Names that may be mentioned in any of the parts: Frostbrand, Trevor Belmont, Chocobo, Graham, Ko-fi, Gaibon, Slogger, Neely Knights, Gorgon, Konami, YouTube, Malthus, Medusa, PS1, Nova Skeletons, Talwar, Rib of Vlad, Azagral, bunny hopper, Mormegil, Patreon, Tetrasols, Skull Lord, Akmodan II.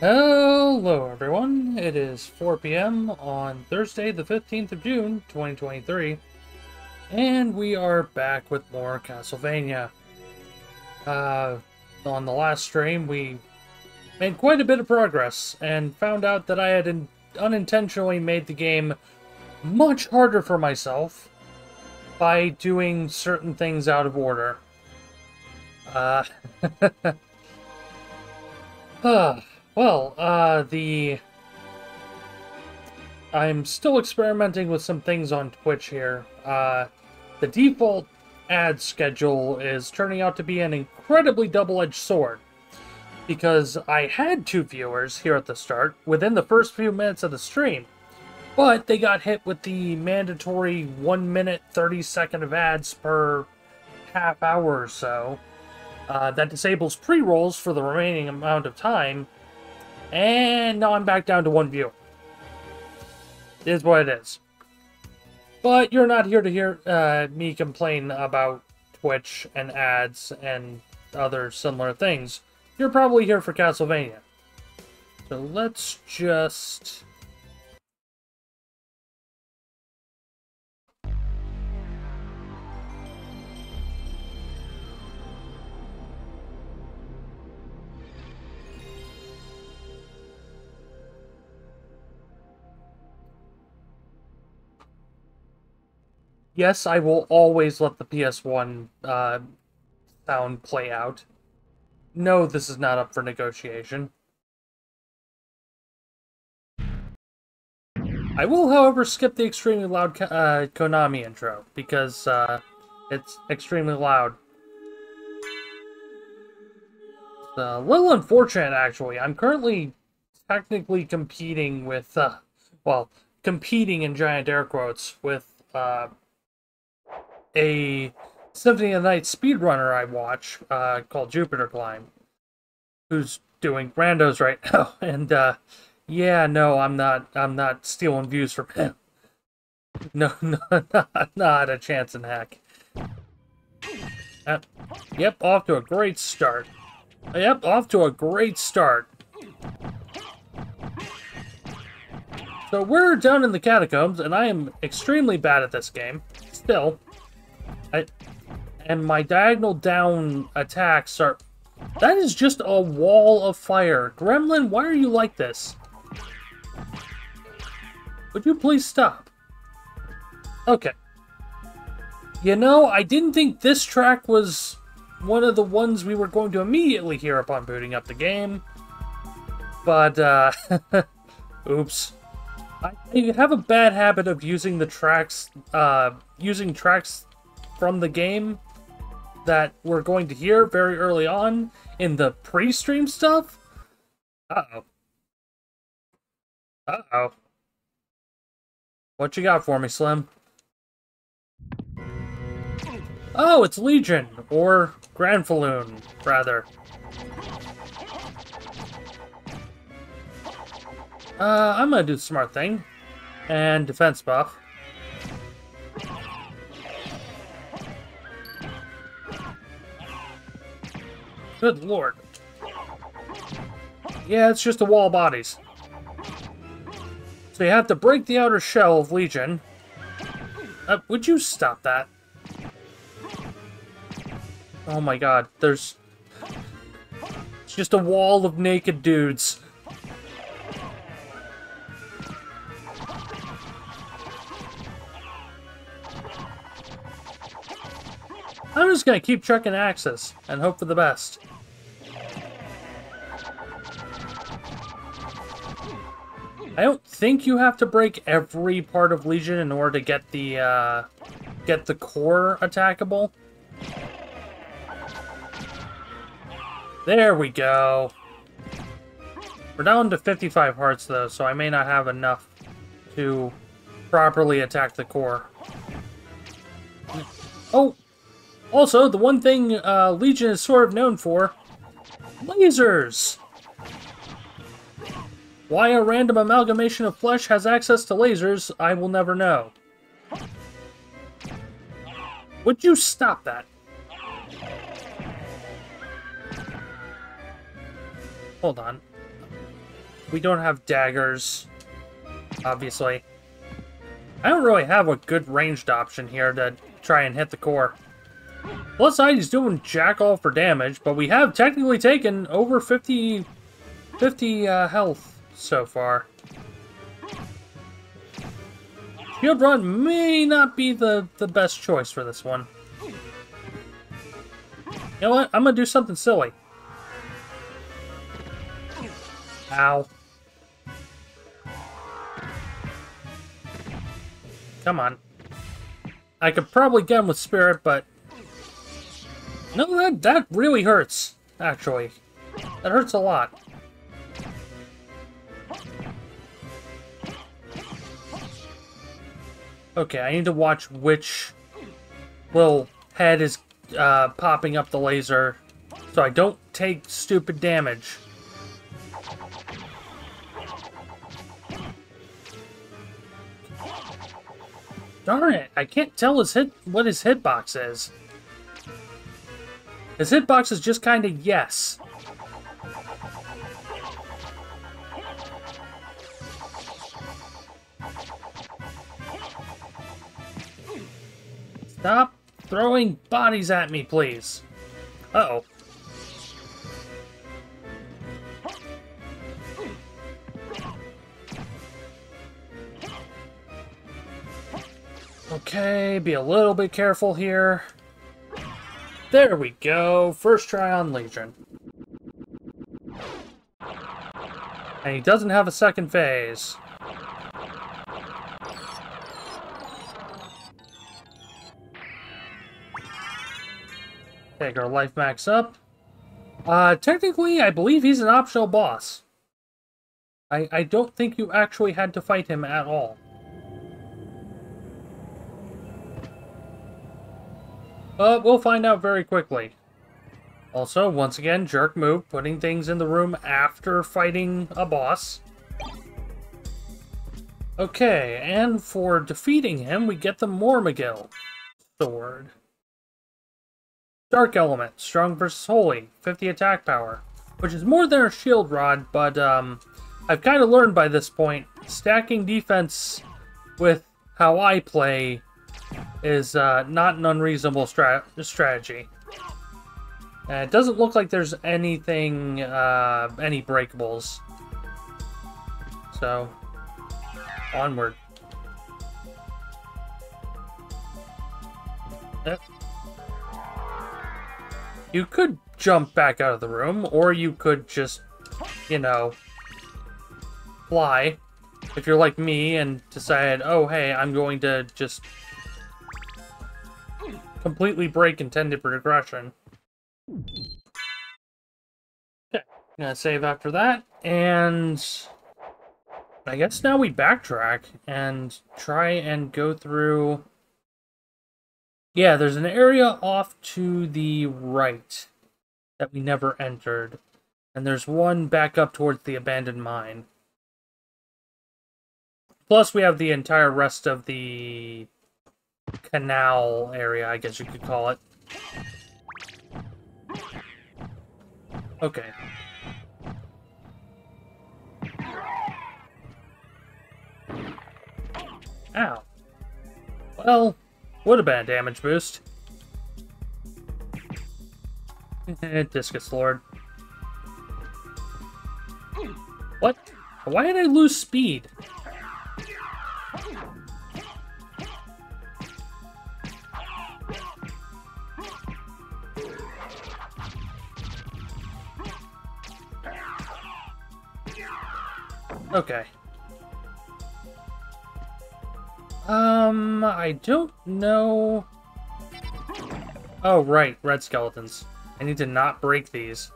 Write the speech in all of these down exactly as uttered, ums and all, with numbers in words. Hello everyone, it is four p m on Thursday the fifteenth of June twenty twenty-three, and we are back with more Castlevania. Uh, on the last stream we made quite a bit of progress and found out that I had in unintentionally made the game much harder for myself by doing certain things out of order. Uh... uh Well, uh, the... I'm still experimenting with some things on Twitch here. Uh, the default ad schedule is turning out to be an incredibly double-edged sword, because I had two viewers here at the start within the first few minutes of the stream, but they got hit with the mandatory one minute, thirty second of ads per half hour or so. Uh, that disables pre-rolls for the remaining amount of time. And now I'm back down to one viewer. It is what it is. But you're not here to hear uh, me complain about Twitch and ads and other similar things. You're probably here for Castlevania. So let's just... Yes, I will always let the P S one uh, sound play out. No, this is not up for negotiation. I will, however, skip the extremely loud uh, Konami intro, because uh, it's extremely loud. It's a little unfortunate, actually. I'm currently technically competing with, uh, well, competing in giant air quotes with... Uh, a Symphony of the Night speedrunner I watch uh, called Jupiter Climb, who's doing randos right now, and uh, yeah, no, I'm not, I'm not stealing views from him. No, no, not, not a chance in heck. Uh, yep, off to a great start. Yep, off to a great start. So we're down in the catacombs, and I am extremely bad at this game, still. I, and my diagonal down attacks are... That is just a wall of fire. Gremlin, why are you like this? Would you please stop? Okay. You know, I didn't think this track was one of the ones we were going to immediately hear upon booting up the game. But, uh... oops. I have a bad habit of using the tracks... Uh, using tracks... from the game that we're going to hear very early on in the pre-stream stuff? Uh-oh. Uh-oh. What you got for me, Slim? Oh, it's Legion, or Granfaloon, rather. Uh, I'm gonna do the smart thing. And defense buff. Good lord. Yeah, it's just a wall of bodies. So you have to break the outer shell of Legion. Uh, would you stop that? Oh my god, there's... It's just a wall of naked dudes. I'm just gonna keep checking axes and hope for the best. I don't think you have to break every part of Legion in order to get the uh, get the core attackable. There we go. We're down to fifty-five hearts though, so I may not have enough to properly attack the core. Oh! Also, the one thing uh, Legion is sort of known for, lasers! Why a random amalgamation of flesh has access to lasers, I will never know. Would you stop that? Hold on. We don't have daggers, obviously. I don't really have a good ranged option here to try and hit the core. Plus side is doing jack all for damage, but we have technically taken over fifty, fifty uh, health so far. Shield Run may not be the, the best choice for this one. You know what? I'm going to do something silly. Ow. Come on. I could probably get him with Spirit, but... No, that, that really hurts, actually. That hurts a lot. Okay, I need to watch which little head is uh, popping up the laser so I don't take stupid damage. Darn it, I can't tell his hit what his hitbox is. His hitbox is just kind of yes. Stop throwing bodies at me, please. Uh-oh. Okay, be a little bit careful here. There we go. First try on Legion. And he doesn't have a second phase. Take our life max up. Uh, technically, I believe he's an optional boss. I, I don't think you actually had to fight him at all. But we'll find out very quickly. Also, once again, jerk move, putting things in the room after fighting a boss. Okay, and for defeating him, we get the Mormegil sword. Dark Element, strong versus holy, fifty attack power, which is more than our shield rod, but um, I've kind of learned by this point, stacking defense with how I play is uh, not an unreasonable strat strategy. Uh, it doesn't look like there's anything, uh, any breakables. So, onward. Yep. You could jump back out of the room, or you could just, you know, fly. If you're like me and decide, oh, hey, I'm going to just completely break intended progression. Okay, I'm gonna save after that, and I guess now we backtrack and try and go through... Yeah, there's an area off to the right that we never entered. And there's one back up towards the abandoned mine. Plus, we have the entire rest of the canal area, I guess you could call it. Okay. Ow. Well... Would have been a damage boost. Discus Lord. What? Why did I lose speed? Okay. Um, I don't know... Oh, right, red skeletons. I need to not break these.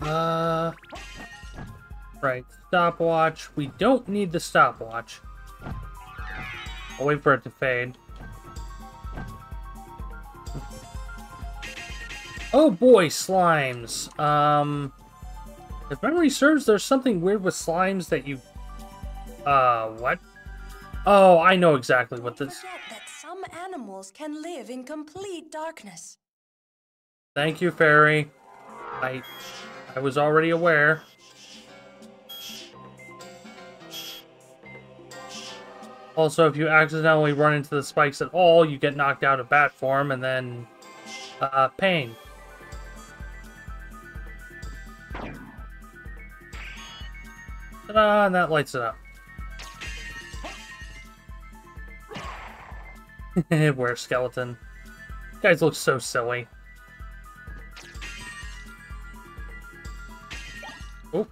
Uh... Right, stopwatch. We don't need the stopwatch. I'll wait for it to fade. Oh boy, slimes. Um, if memory serves, there's something weird with slimes that you... Uh, what? Oh, I know exactly what this... animals can live in complete darkness. Thank you, Fairy. I, I was already aware. Also, if you accidentally run into the spikes at all, you get knocked out of bat form and then uh, pain. Ta-da, and that lights it up. Wear skeleton. You guys look so silly. Oh.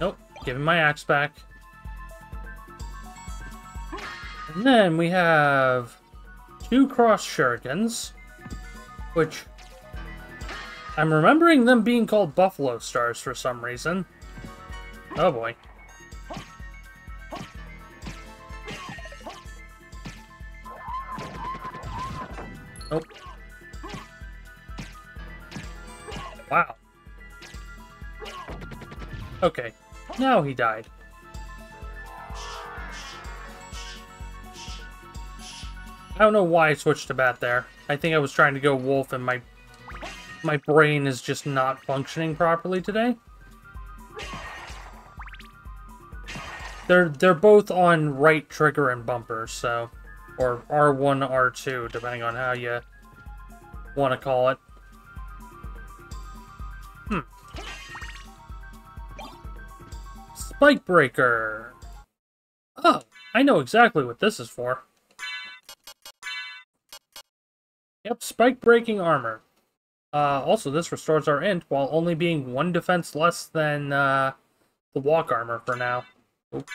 Nope. Giving my axe back. And then we have two cross shurikens, which I'm remembering them being called buffalo stars for some reason. Oh boy. Nope. Wow. Okay. Now he died. I don't know why I switched to bat there. I think I was trying to go wolf and my my brain is just not functioning properly today. They're they're both on right trigger and bumper, so or R one, R two, depending on how you want to call it. Hmm. Spike Breaker. Oh, I know exactly what this is for. Yep, spike-breaking armor. Uh, also, this restores our int while only being one defense less than uh, the walk armor for now. Oop.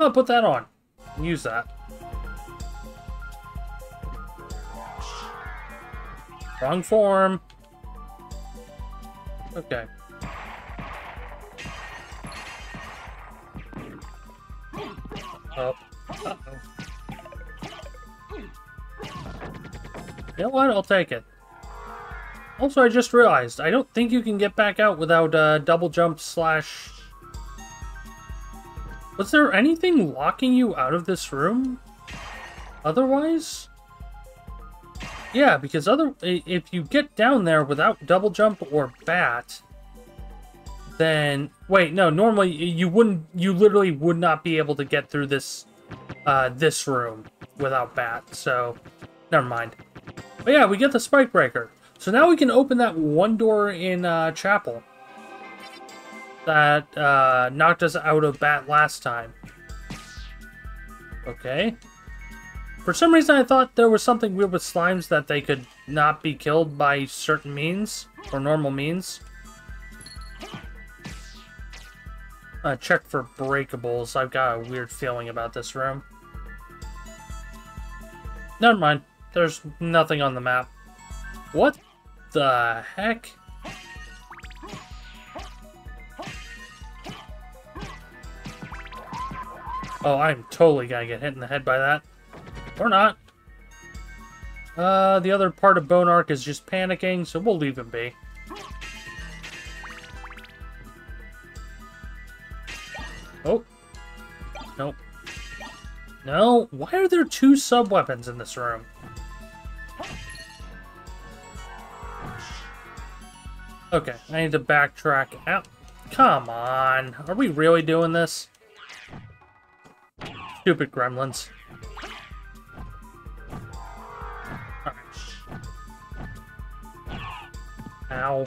I'll put that on. Use that. Wrong form. Okay. Oh. Uh-oh. You know what? I'll take it. Also, I just realized, I don't think you can get back out without uh, double jump slash... Was there anything locking you out of this room? Otherwise? Yeah, because other if you get down there without double jump or bat, then... Wait, no, normally you wouldn't... You literally would not be able to get through this, uh, this room without bat, so... Never mind. But yeah, we get the Spike Breaker. So now we can open that one door in uh, Chapel that uh, knocked us out of bat last time. Okay. For some reason, I thought there was something weird with slimes that they could not be killed by certain means or normal means. Uh, check for breakables. I've got a weird feeling about this room. Never mind. There's nothing on the map. What the heck? Oh, I'm totally gonna get hit in the head by that. Or not. Uh, the other part of Bonark is just panicking, so we'll leave him be. Oh. Nope. No? Why are there two sub-weapons in this room? Okay, I need to backtrack out. Come on. Are we really doing this? Stupid gremlins. Alright. Ow.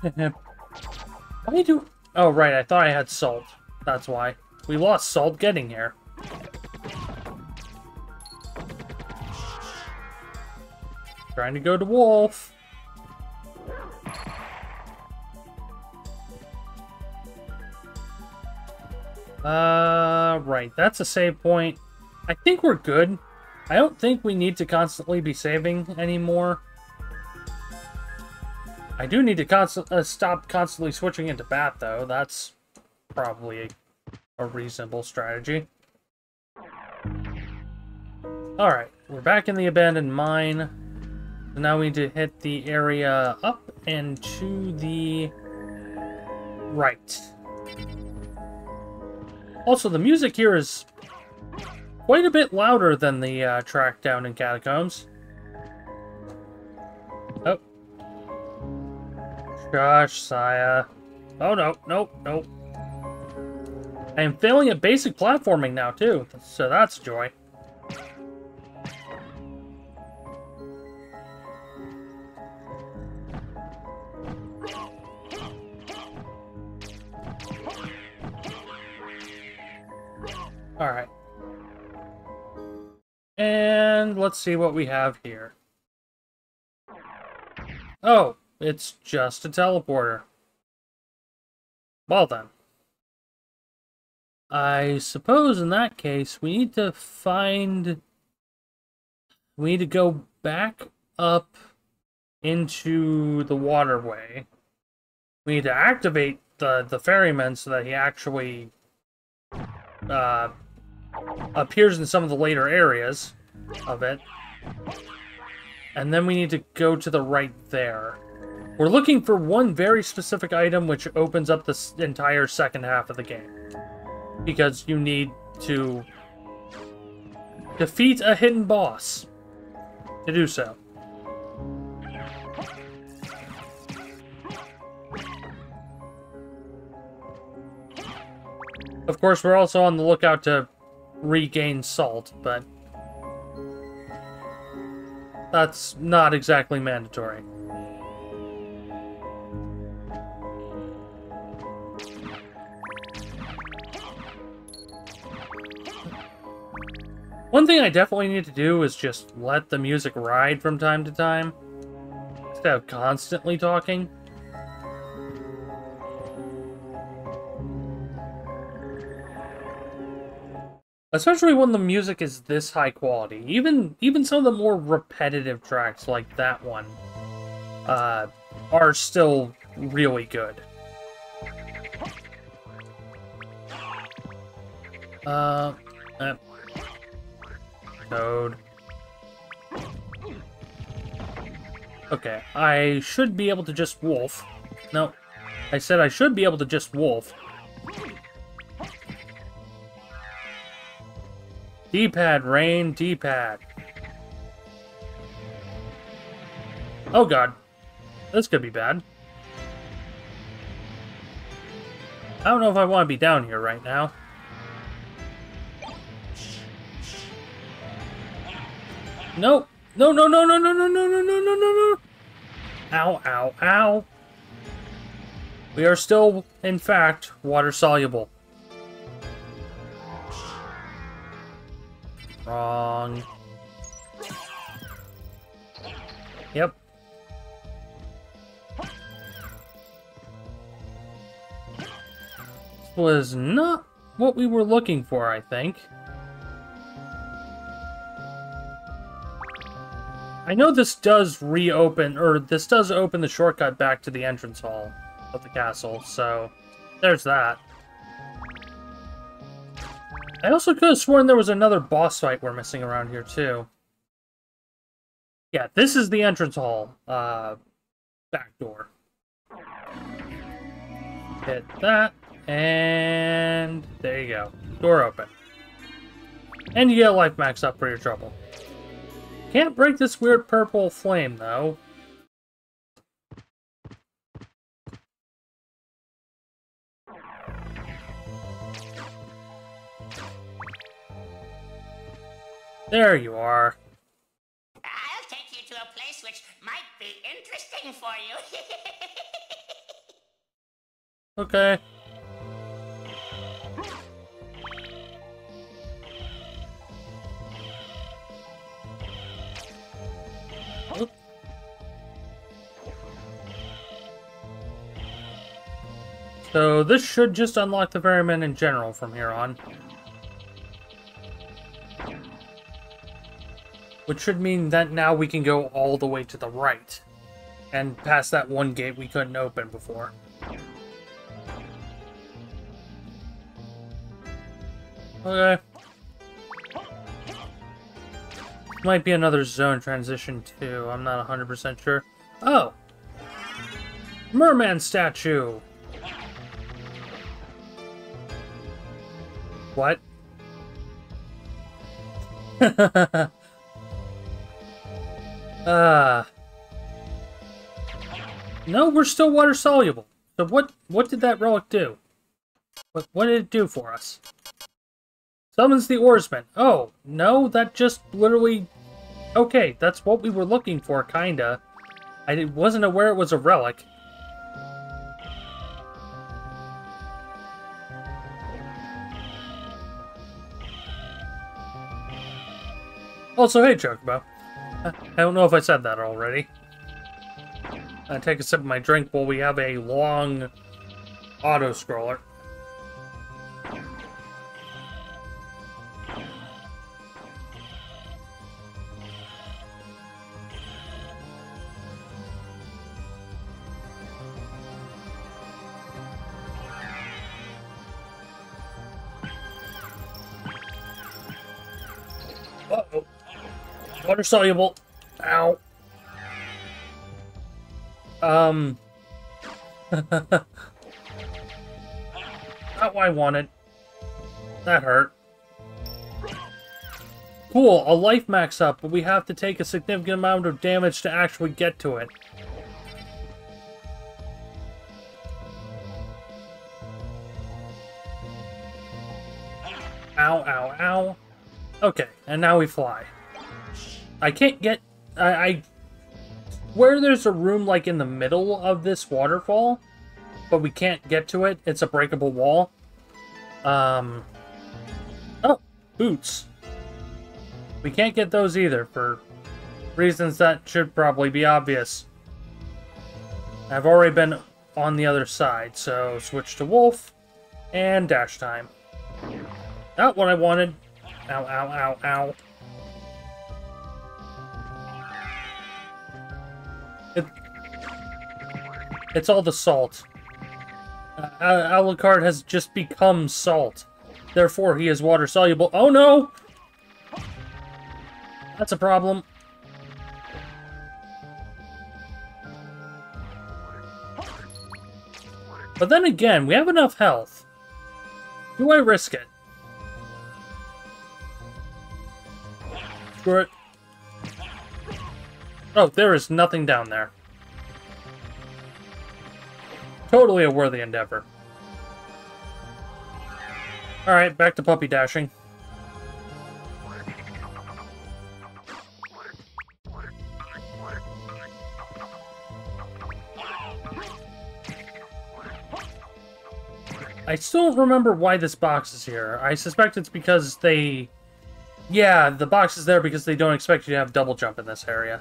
Why do... Oh, right, I thought I had salt. That's why. We lost salt getting here. Trying to go to wolf. Uh, right. That's a save point. I think we're good. I don't think we need to constantly be saving anymore. I do need to const- uh, stop constantly switching into bat, though. That's... probably a reasonable strategy. Alright, we're back in the abandoned mine. So now we need to hit the area up and to the right. Also, the music here is quite a bit louder than the uh, track down in Catacombs. Oh. Gosh, Saya. Oh, no. Nope, nope. I am failing at basic platforming now, too. So that's joy. Alright. And let's see what we have here. Oh, it's just a teleporter. Well then. I suppose in that case, we need to find... We need to go back up into the waterway. We need to activate the, the ferryman so that he actually... Uh... appears in some of the later areas of it. And then we need to go to the right there. We're looking for one very specific item which opens up this entire second half of the game. Because you need to defeat a hidden boss to do so. Of course, we're also on the lookout to regain salt, but that's not exactly mandatory. One thing I definitely need to do is just let the music ride from time to time, instead of constantly talking. Especially when the music is this high quality. Even even some of the more repetitive tracks like that one uh, are still really good. Uh, uh code. Okay, I should be able to just wolf. No, I said I should be able to just wolf. D-pad, Rain, D-pad. Oh god. This could be bad. I don't know if I want to be down here right now. No. No, no, no, no, no, no, no, no, no, no, no. Ow, ow, ow. We are still, in fact, water-soluble. Wrong. Yep. This was not what we were looking for, I think. I know this does reopen, or this does open the shortcut back to the entrance hall of the castle, so there's that. I also could have sworn there was another boss fight we're missing around here, too. Yeah, this is the entrance hall. Uh, back door. Hit that, and there you go. Door open. And you get a life max up for your trouble. Can't break this weird purple flame, though. There you are. I'll take you to a place which might be interesting for you. Okay. Oop. So this should just unlock the ferryman in general from here on. Which should mean that now we can go all the way to the right. And past that one gate we couldn't open before. Okay. Might be another zone transition too, I'm not one hundred percent sure. Oh! Merman statue! What? uh, no, we're still water soluble. So what, what did that relic do? What, what did it do for us? Summons the oarsman. Oh, no, that just literally... Okay, that's what we were looking for, kinda. I wasn't aware it was a relic. Also, hey, Chocobo. I don't know if I said that already. I take a sip of my drink while we have a long auto-scroller. Uh-oh. Water soluble. Ow. Um. Not what I wanted. That hurt. Cool, a life max up, but we have to take a significant amount of damage to actually get to it. Ow, ow, ow. Okay, and now we fly. I can't get... I, I where there's a room like in the middle of this waterfall, but we can't get to it. It's a breakable wall. Um. Oh, boots. We can't get those either for reasons that should probably be obvious. I've already been on the other side, so switch to wolf and dash time. Not what I wanted. Ow, ow, ow, ow. It, it's all the salt. Uh, Alucard has just become salt. Therefore, he is water soluble. Oh no! That's a problem. But then again, we have enough health. Do I risk it? Screw it. Oh, there is nothing down there. Totally a worthy endeavor. Alright, back to puppy dashing. I still don't remember why this box is here. I suspect it's because they... Yeah, the box is there because they don't expect you to have double jump in this area.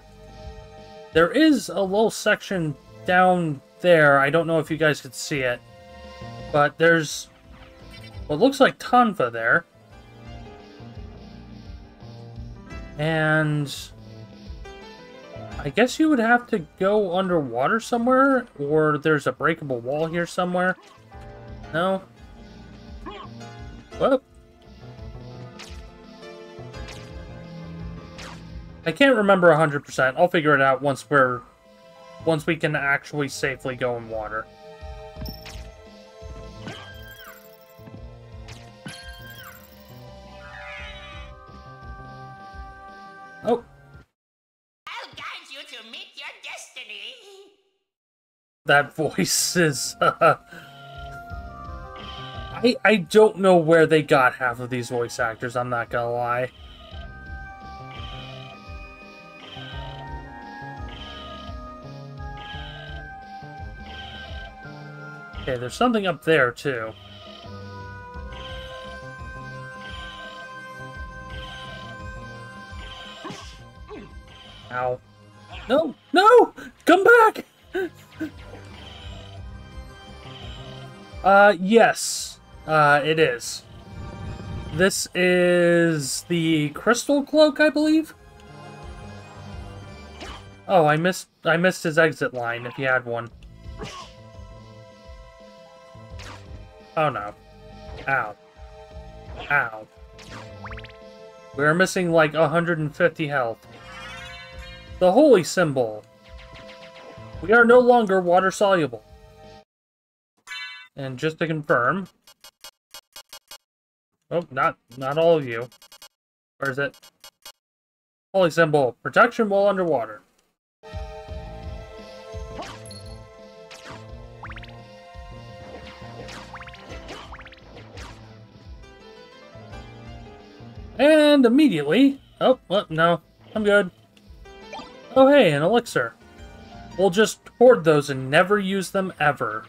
There is a little section down there. I don't know if you guys could see it. But there's what looks like Tonfa there. And I guess you would have to go underwater somewhere, or there's a breakable wall here somewhere. No? Whoop. I can't remember one hundred percent. I'll figure it out once we're... once we can actually safely go in water. Oh. I'll guide you to meet your destiny. That voice is... Uh, I, I don't know where they got half of these voice actors, I'm not gonna lie. Okay, there's something up there, too. Ow. No! No! Come back! uh, yes. Uh, it is. This is the Crystal Cloak, I believe? Oh, I missed, I missed his exit line, if he had one. Oh no. Ow. Ow. We're missing like one hundred fifty health. The holy symbol. We are no longer water soluble. And just to confirm... Oh, not not all of you. Where is it? Holy symbol. Protection while underwater. And immediately... Oh, well, no. I'm good. Oh, hey, an elixir. We'll just hoard those and never use them ever.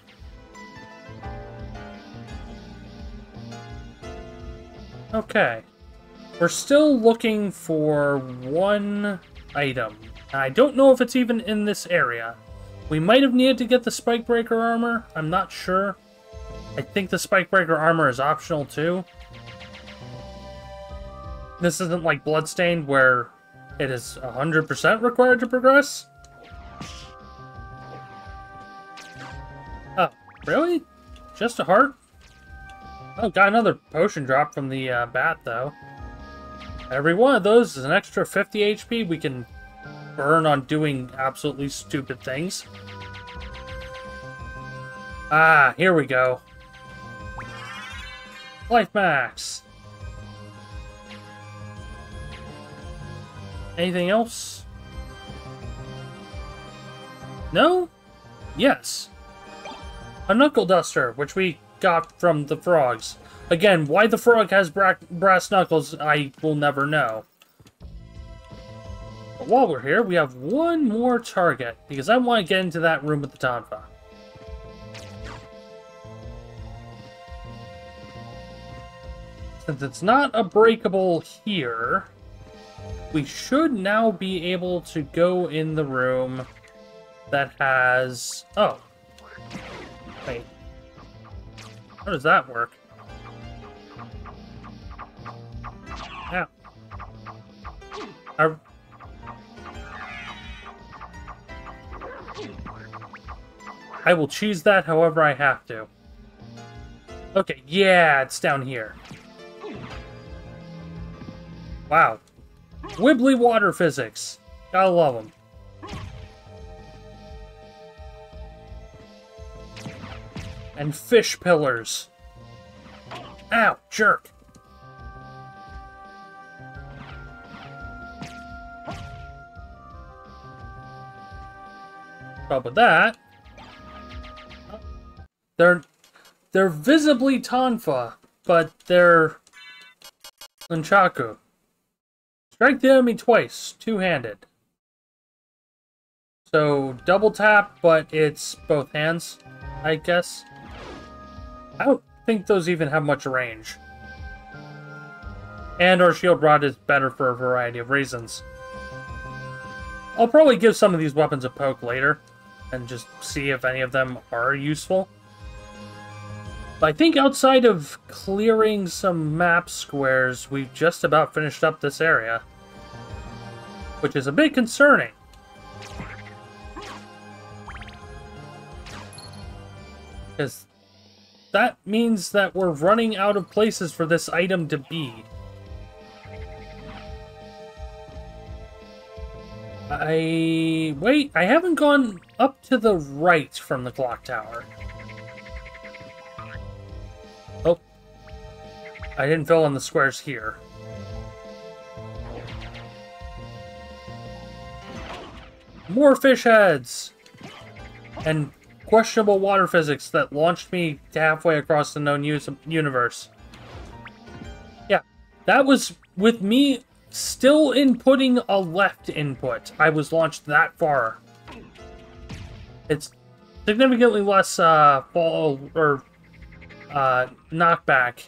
Okay. We're still looking for one item. I don't know if it's even in this area. We might have needed to get the Spike Breaker armor. I'm not sure. I think the Spike Breaker armor is optional, too. This isn't like Bloodstained, where it is one hundred percent required to progress. Oh, really? Just a heart? Oh, got another potion drop from the uh, bat, though. Every one of those is an extra fifty H P we can burn on doing absolutely stupid things. Ah, here we go. Life max. Anything else? No? Yes. A knuckle duster, which we got from the frogs. Again, why the frog has bra brass knuckles, I will never know. But while we're here, we have one more target, because I want to get into that room with the Tanfa. Since it's not a breakable here, we should now be able to go in the room that has... Oh. Wait. How does that work? Yeah. I... I will choose that however I have to. Okay, yeah, it's down here. Wow. Wibbly water physics. Gotta love them. And fish pillars. Ow, jerk. But with that, they're they're visibly Tanfa, but they're Nunchaku. Strike the enemy twice, two-handed. So, double tap, but it's both hands, I guess. I don't think those even have much range. And our shield rod is better for a variety of reasons. I'll probably give some of these weapons a poke later, and just see if any of them are useful. I think outside of clearing some map squares, we've just about finished up this area, which is a bit concerning. Because that means that we're running out of places for this item to be. I... Wait, I haven't gone up to the right from the clock tower. I didn't fill in the squares here. More fish heads! And questionable water physics that launched me halfway across the known universe. Yeah, that was with me still inputting a left input. I was launched that far. It's significantly less uh, fall or uh, knockback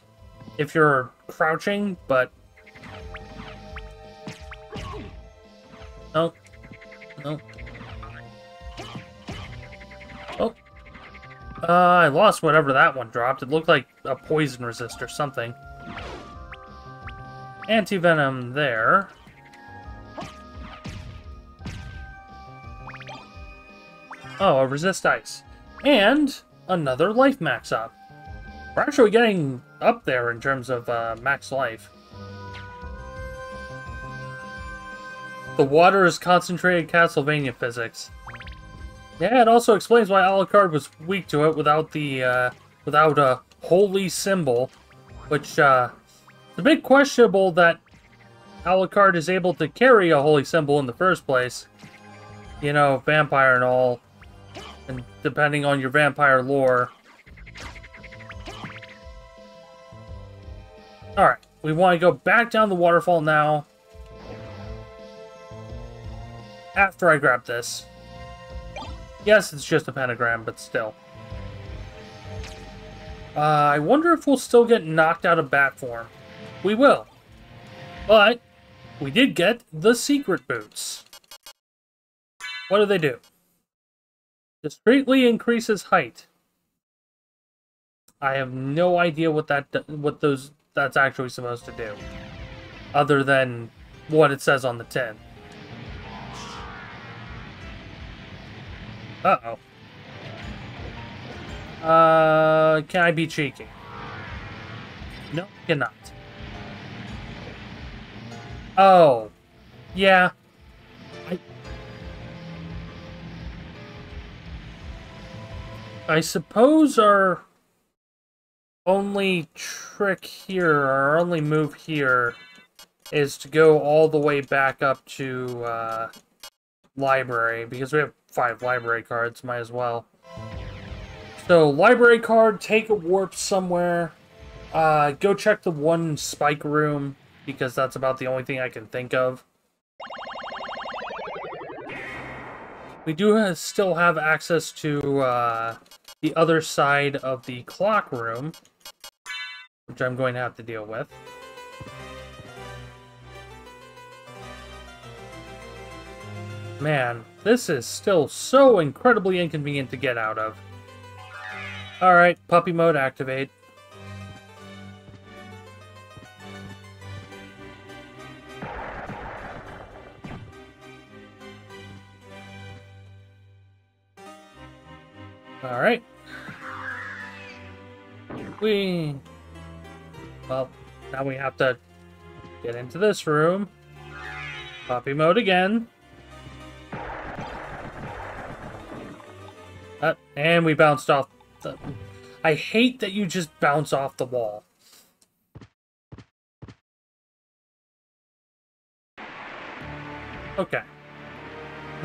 if you're crouching, but... Oh. Oh. Oh. Uh, I lost whatever that one dropped. It looked like a poison resist or something. Anti-venom there. Oh, a resist ice. And another life max up. We're actually getting up there in terms of uh, max life. The water is concentrated Castlevania physics. Yeah, it also explains why Alucard was weak to it without the uh, without a holy symbol, which uh, It's a bit questionable that Alucard is able to carry a holy symbol in the first place. You know, vampire and all. And depending on your vampire lore. Alright, we want to go back down the waterfall now. After I grab this. Yes, it's just a pentagram, but still. Uh, I wonder if we'll still get knocked out of bat form. We will. But we did get the secret boots. What do they do? Discreetly increases height. I have no idea what that what those that's actually supposed to do, other than what it says on the tin. Uh oh. Uh, can I be cheeky? No, I cannot. Oh, yeah. I, I suppose our only trick here, our only move here, is to go all the way back up to uh, library, because we have five library cards, might as well. So, library card, take a warp somewhere, uh, go check the one spike room, because that's about the only thing I can think of. We do have, still have access to uh, the other side of the clock room, which I'm going to have to deal with. Man, this is still so incredibly inconvenient to get out of. Alright, puppy mode activate. Alright. We... Well, now we have to get into this room. Puppy mode again. Uh, and we bounced off the... I hate that you just bounce off the wall. Okay.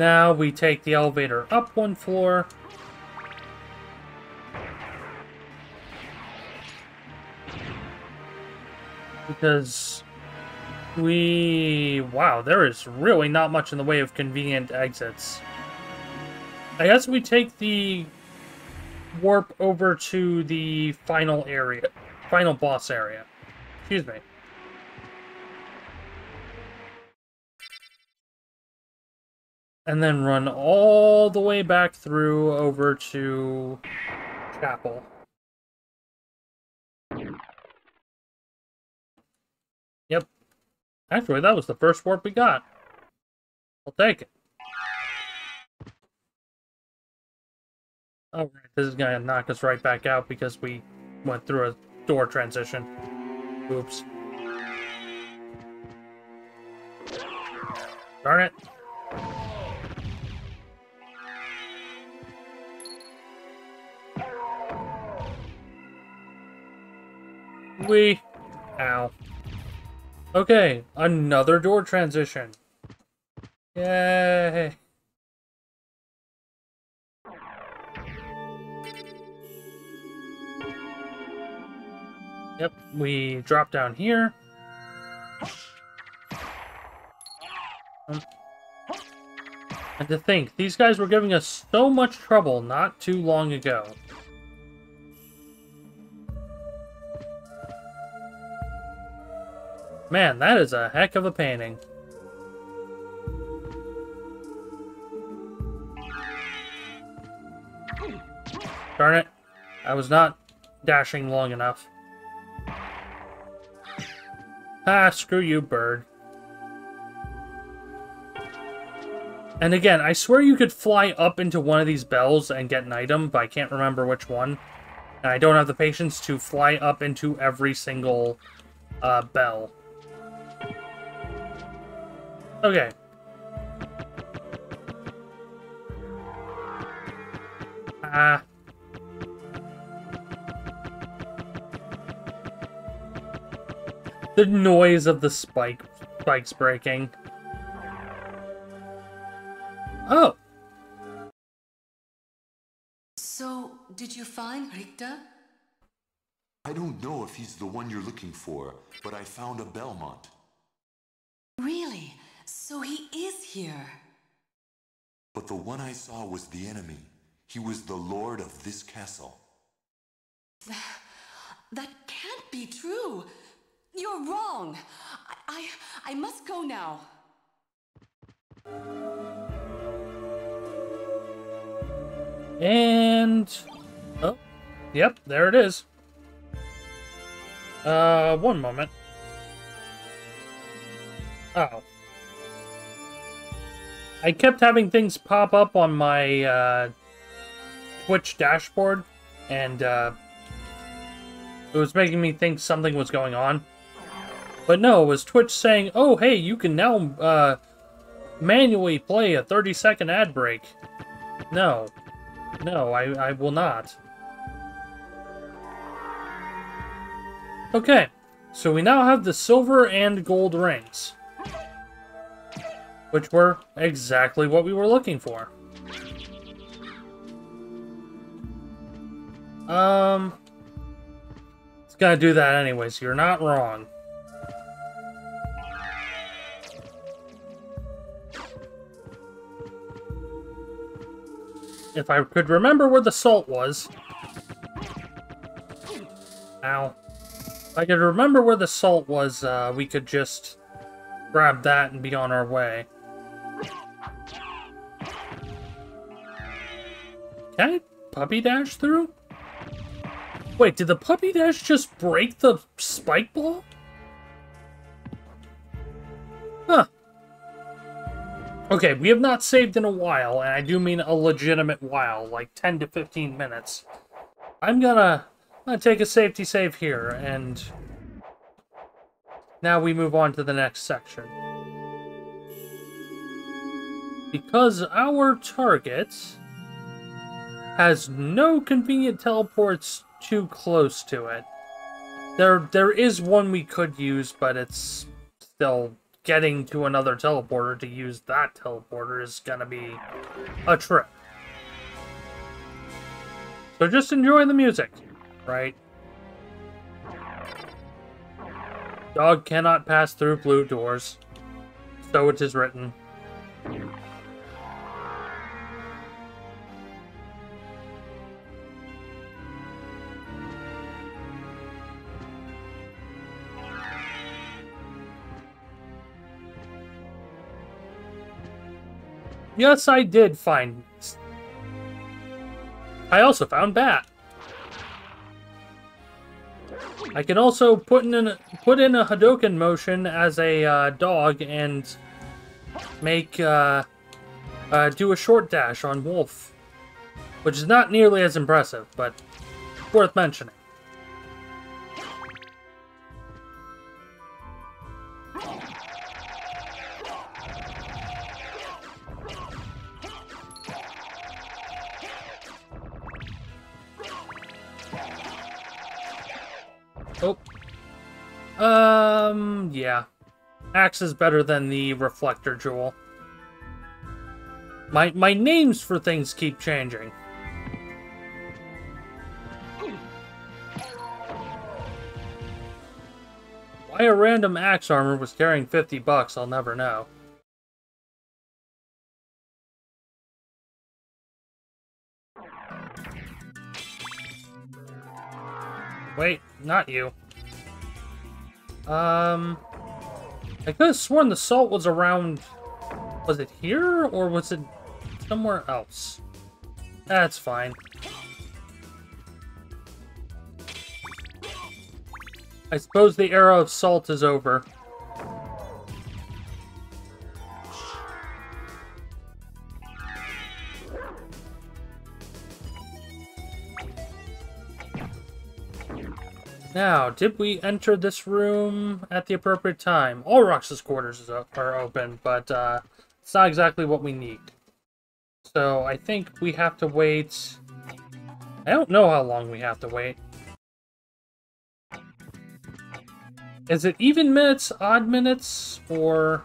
Now we take the elevator up one floor. Because... We... Wow, there is really not much in the way of convenient exits. I guess we take the warp over to the final area, final boss area. Excuse me. And then run all the way back through over to Chapel. Yep. Actually, that was the first warp we got. I'll take it. Alright, this is gonna knock us right back out because we went through a door transition. Oops. Darn it. We... Ow. Okay, another door transition. Yay! Yep, we drop down here. And to think, these guys were giving us so much trouble not too long ago. Man, that is a heck of a painting. Darn it, I was not dashing long enough. Ah, screw you, bird. And again, I swear you could fly up into one of these bells and get an item, but I can't remember which one. And I don't have the patience to fly up into every single uh, bell. Okay. Ah. The noise of the spike spikes breaking. Oh. So, did you find Richter? I don't know if he's the one you're looking for, but I found a Belmont. Really? So he is here. But the one I saw was the enemy. He was the lord of this castle. Th- that can't be true. You're wrong. I, I I must go now. And oh, yep, there it is. Uh, one moment. Oh, I kept having things pop up on my uh, Twitch dashboard, and uh, it was making me think something was going on. But no, it was Twitch saying, oh, hey, you can now uh, manually play a thirty second ad break. No. No, I, I will not. Okay, so we now have the silver and gold rings, which were exactly what we were looking for. Um, it's gonna do that anyways, you're not wrong. If I could remember where the salt was. Ow. If I could remember where the salt was, uh, we could just grab that and be on our way. Can I puppy dash through? Wait, did the puppy dash just break the spike ball? Huh. Okay, we have not saved in a while, and I do mean a legitimate while, like ten to fifteen minutes. I'm gonna, I'm gonna take a safety save here, and now we move on to the next section. Because our target has no convenient teleports too close to it. There, there is one we could use, but it's still... Getting to another teleporter to use that teleporter is gonna be a trip. So just enjoy the music, right? Dog cannot pass through blue doors. So it is written. Yes, I did find... I also found Bat. I can also put in a, put in a Hadouken motion as a uh, dog and make uh, uh, do a short dash on Wolf, which is not nearly as impressive, but worth mentioning. Oh. Um, yeah. Axe is better than the Reflector Jewel. My, my names for things keep changing. Why a random Axe Armor was carrying fifty bucks, I'll never know. Wait, not you. Um, I could have sworn the salt was around... Was it here, or was it somewhere else? That's fine. I suppose the era of salt is over. Now, did we enter this room at the appropriate time? All Roxas quarters is up, are open, but uh, it's not exactly what we need. So I think we have to wait. I don't know how long we have to wait. Is it even minutes, odd minutes, or...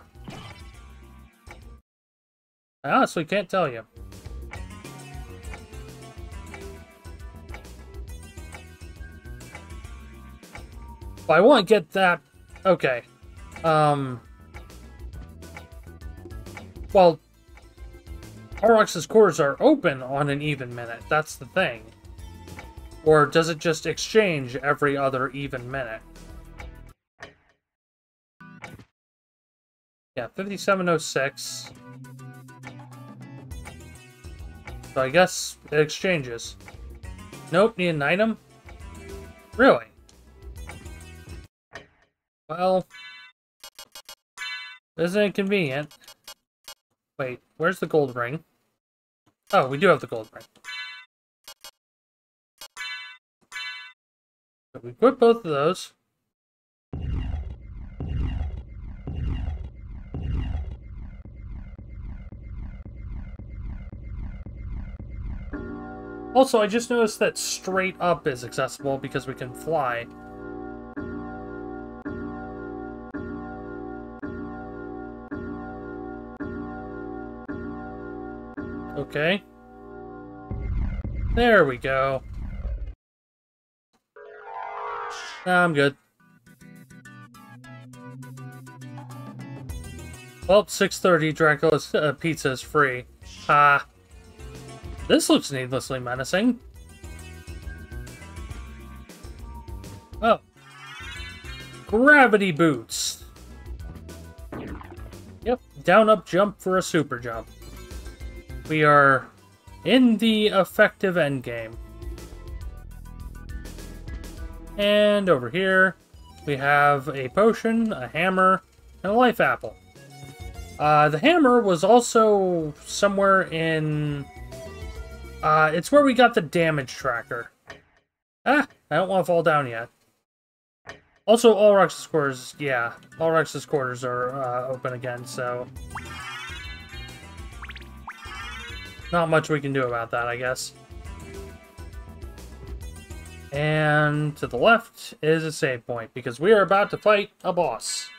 I honestly can't tell you. But I want to get that... Okay. Um... Well... Auroch's cores are open on an even minute, that's the thing. Or does it just exchange every other even minute? Yeah, fifty-seven oh six. So I guess it exchanges. Nope, need an item? Really? Well... This is inconvenient. Wait, where's the gold ring? Oh, we do have the gold ring. So we equip both of those. Also, I just noticed that straight up is accessible because we can fly. Okay. There we go. Nah, I'm good. Well, six thirty, Dracula's uh, pizza is free. Ah. Uh, this looks needlessly menacing. Oh. Gravity boots. Yep, down up jump for a super jump. We are in the effective endgame. And over here, we have a potion, a hammer, and a life apple. Uh, the hammer was also somewhere in... Uh, it's where we got the damage tracker. Ah, I don't want to fall down yet. Also, all Rex's quarters, yeah, all Rex's quarters are uh, open again, so... Not much we can do about that, I guess. And to the left is a save point, because we are about to fight a boss.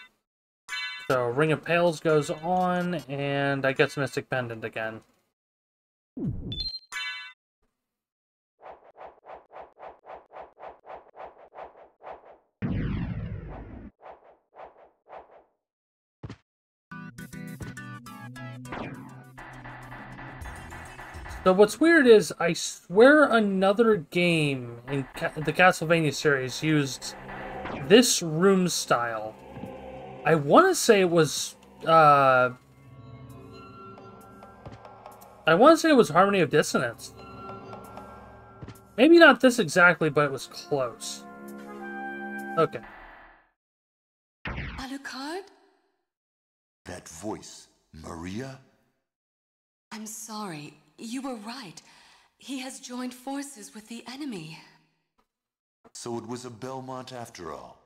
So, Ring of Pales goes on, and I guess Mystic Pendant again. So what's weird is, I swear another game in ca the Castlevania series used this room style. I want to say it was, uh... I want to say it was Harmony of Dissonance. Maybe not this exactly, but it was close. Okay. Alucard? That voice, Maria? I'm sorry. You were right. He has joined forces with the enemy. So it was a Belmont after all.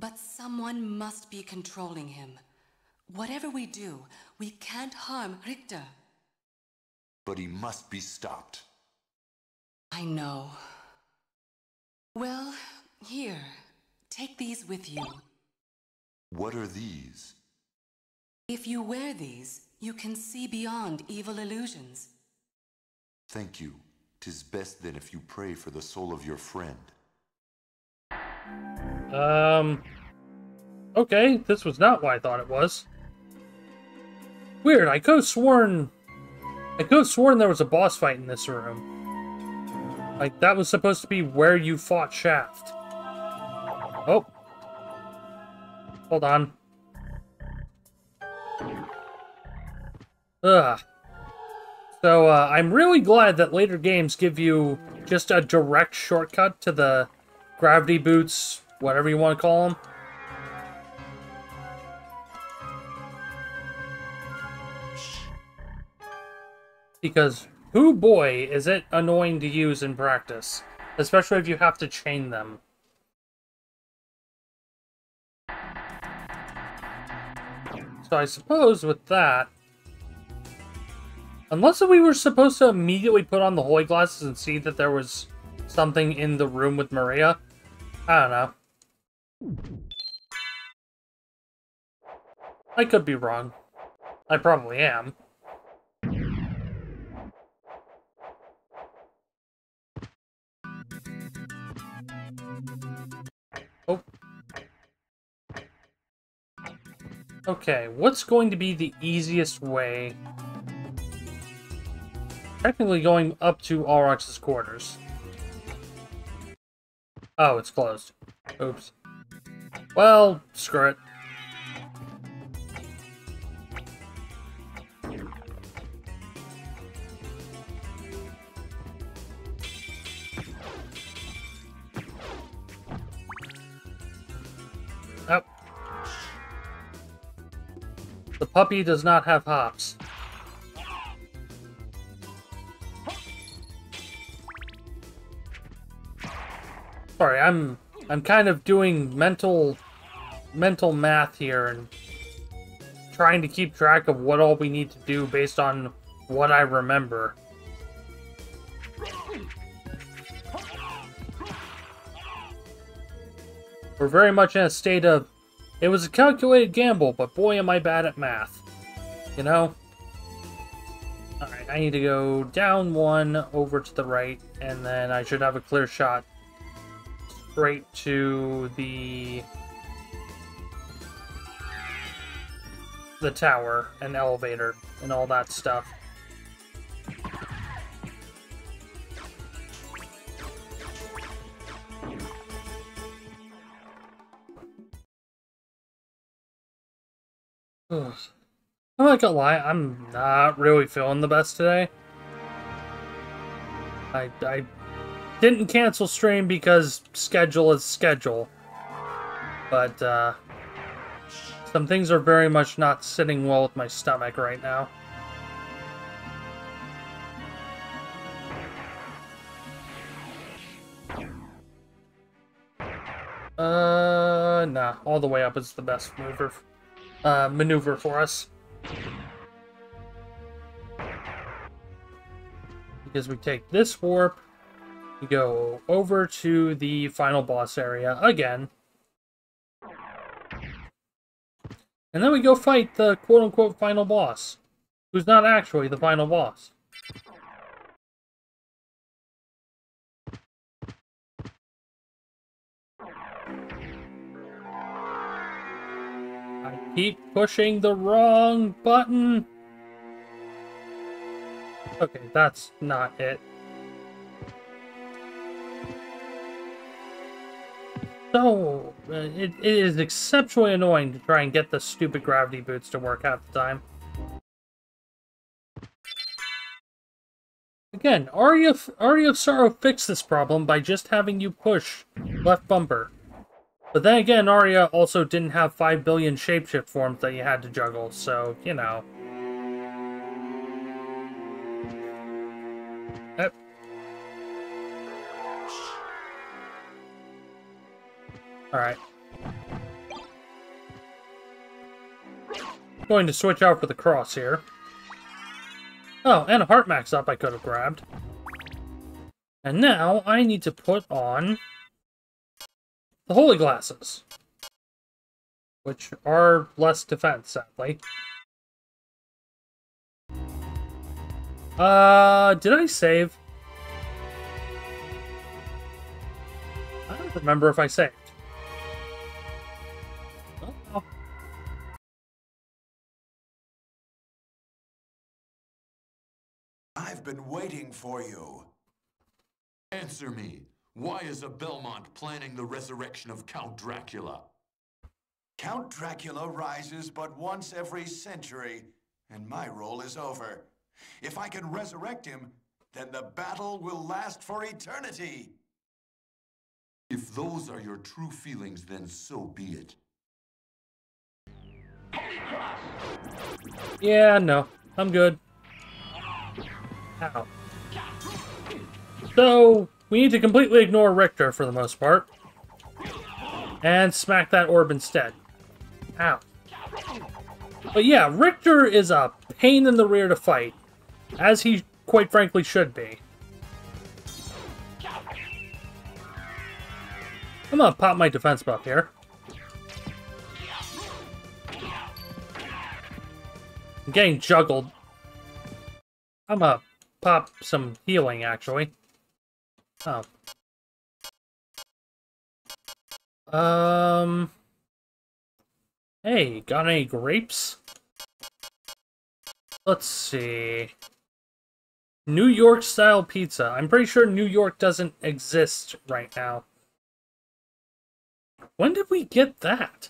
But someone must be controlling him. Whatever we do, we can't harm Richter. But he must be stopped. I know. Well, here. Take these with you. What are these? If you wear these, you can see beyond evil illusions. Thank you. 'Tis best then if you pray for the soul of your friend. Um... Okay, this was not what I thought it was. Weird, I could have sworn... I could have sworn there was a boss fight in this room. Like, that was supposed to be where you fought Shaft. Oh. Hold on. Ugh. So, uh, I'm really glad that later games give you just a direct shortcut to the gravity boots, whatever you want to call them. Because, hoo boy, is it annoying to use in practice. Especially if you have to chain them. So I suppose with that... Unless we were supposed to immediately put on the holy glasses and see that there was something in the room with Maria. I don't know. I could be wrong. I probably am. Oh. Okay, what's going to be the easiest way? Technically going up to Alrox's quarters. Oh, it's closed. Oops. Well, screw it. Oh. The puppy does not have hops. Sorry, I'm I'm kind of doing mental mental math here and trying to keep track of what all we need to do based on what I remember. We're very much in a state of, it was a calculated gamble, but boy am I bad at math. You know? Alright, I need to go down one, over to the right, and then I should have a clear shot. Straight to the the tower and elevator and all that stuff. I'm not gonna lie, I'm not really feeling the best today. I I didn't cancel stream because schedule is schedule, but uh, some things are very much not sitting well with my stomach right now. Uh, nah, all the way up is the best maneuver, uh, maneuver for us. Because we take this warp, go over to the final boss area again, and then we go fight the quote-unquote final boss, who's not actually the final boss. I keep pushing the wrong button. Okay, that's not it. So, uh, it, it is exceptionally annoying to try and get the stupid gravity boots to work half the time. Again, Aria of, Aria of Sorrow fixed this problem by just having you push left bumper. But then again, Aria also didn't have five billion shapeshift forms that you had to juggle, so, you know. Yep. Alright. Going to switch out for the cross here. Oh, and a heart max up I could have grabbed. And now I need to put on the holy glasses, which are less defense, sadly. Uh, did I save? I don't remember if I saved. Been waiting for you. Answer me. Why is a Belmont planning the resurrection of Count Dracula? Count Dracula rises but once every century, and my role is over. If I can resurrect him, then the battle will last for eternity. If those are your true feelings, then so be it. Yeah, no. I'm good. Ow. So, we need to completely ignore Richter for the most part. And smack that orb instead. Ow. But yeah, Richter is a pain in the rear to fight. As he, quite frankly, should be. I'm gonna pop my defense buff here. I'm getting juggled. I'm gonna pop some healing, actually. Oh. Um. Hey, got any grapes? Let's see. New York-style pizza. I'm pretty sure New York doesn't exist right now. When did we get that?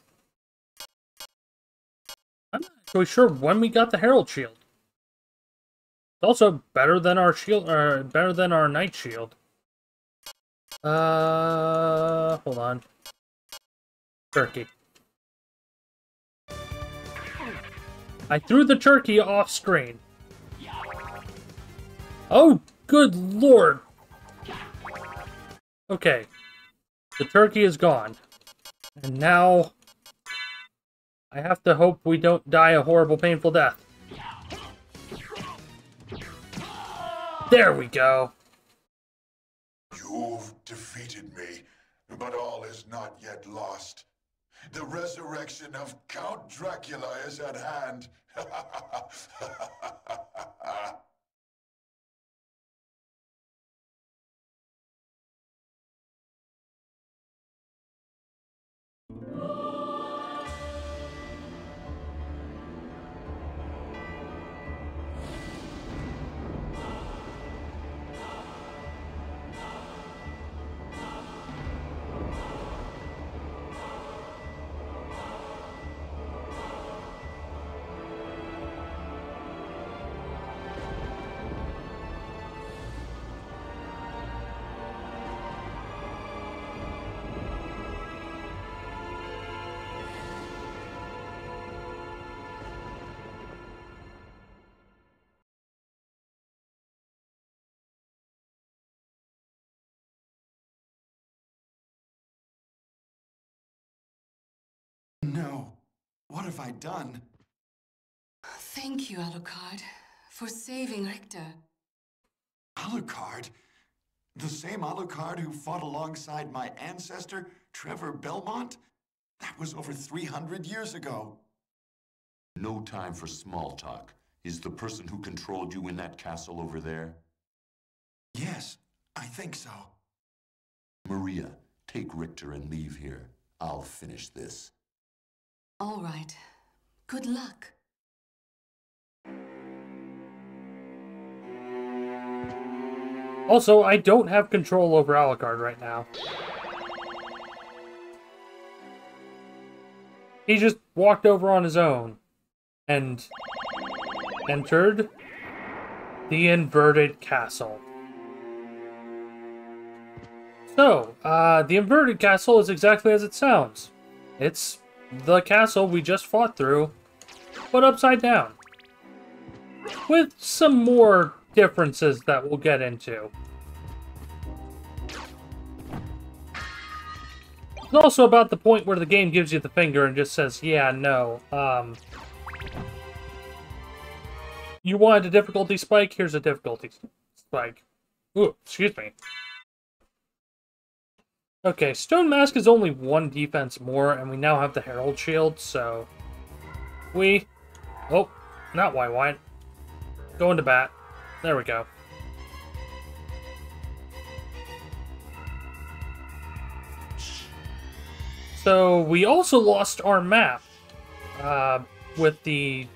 I'm not really sure when we got the Herald Shield. It's also better than our shield, or better than our Knight Shield. Uh, hold on. Turkey. I threw the turkey off screen. Oh, good lord. Okay. The turkey is gone. And now I have to hope we don't die a horrible, painful death. There we go. You've defeated me, but all is not yet lost. The resurrection of Count Dracula is at hand. No. What have I done? Thank you, Alucard, for saving Richter. Alucard? The same Alucard who fought alongside my ancestor, Trevor Belmont? That was over three hundred years ago. No time for small talk. Is the person who controlled you in that castle over there? Yes, I think so. Maria, take Richter and leave here. I'll finish this. All right. Good luck. Also, I don't have control over Alucard right now. He just walked over on his own and entered the inverted castle. So, uh, the inverted castle is exactly as it sounds. It's the castle we just fought through, but upside down. With some more differences that we'll get into. It's also about the point where the game gives you the finger and just says, yeah, no. Um, you wanted a difficulty spike? Here's a difficulty spike. Ooh, excuse me. Okay, Stone Mask is only one defense more, and we now have the Herald Shield, so we... Oh, not Y Y. Going to bat. There we go. So, we also lost our map uh, with the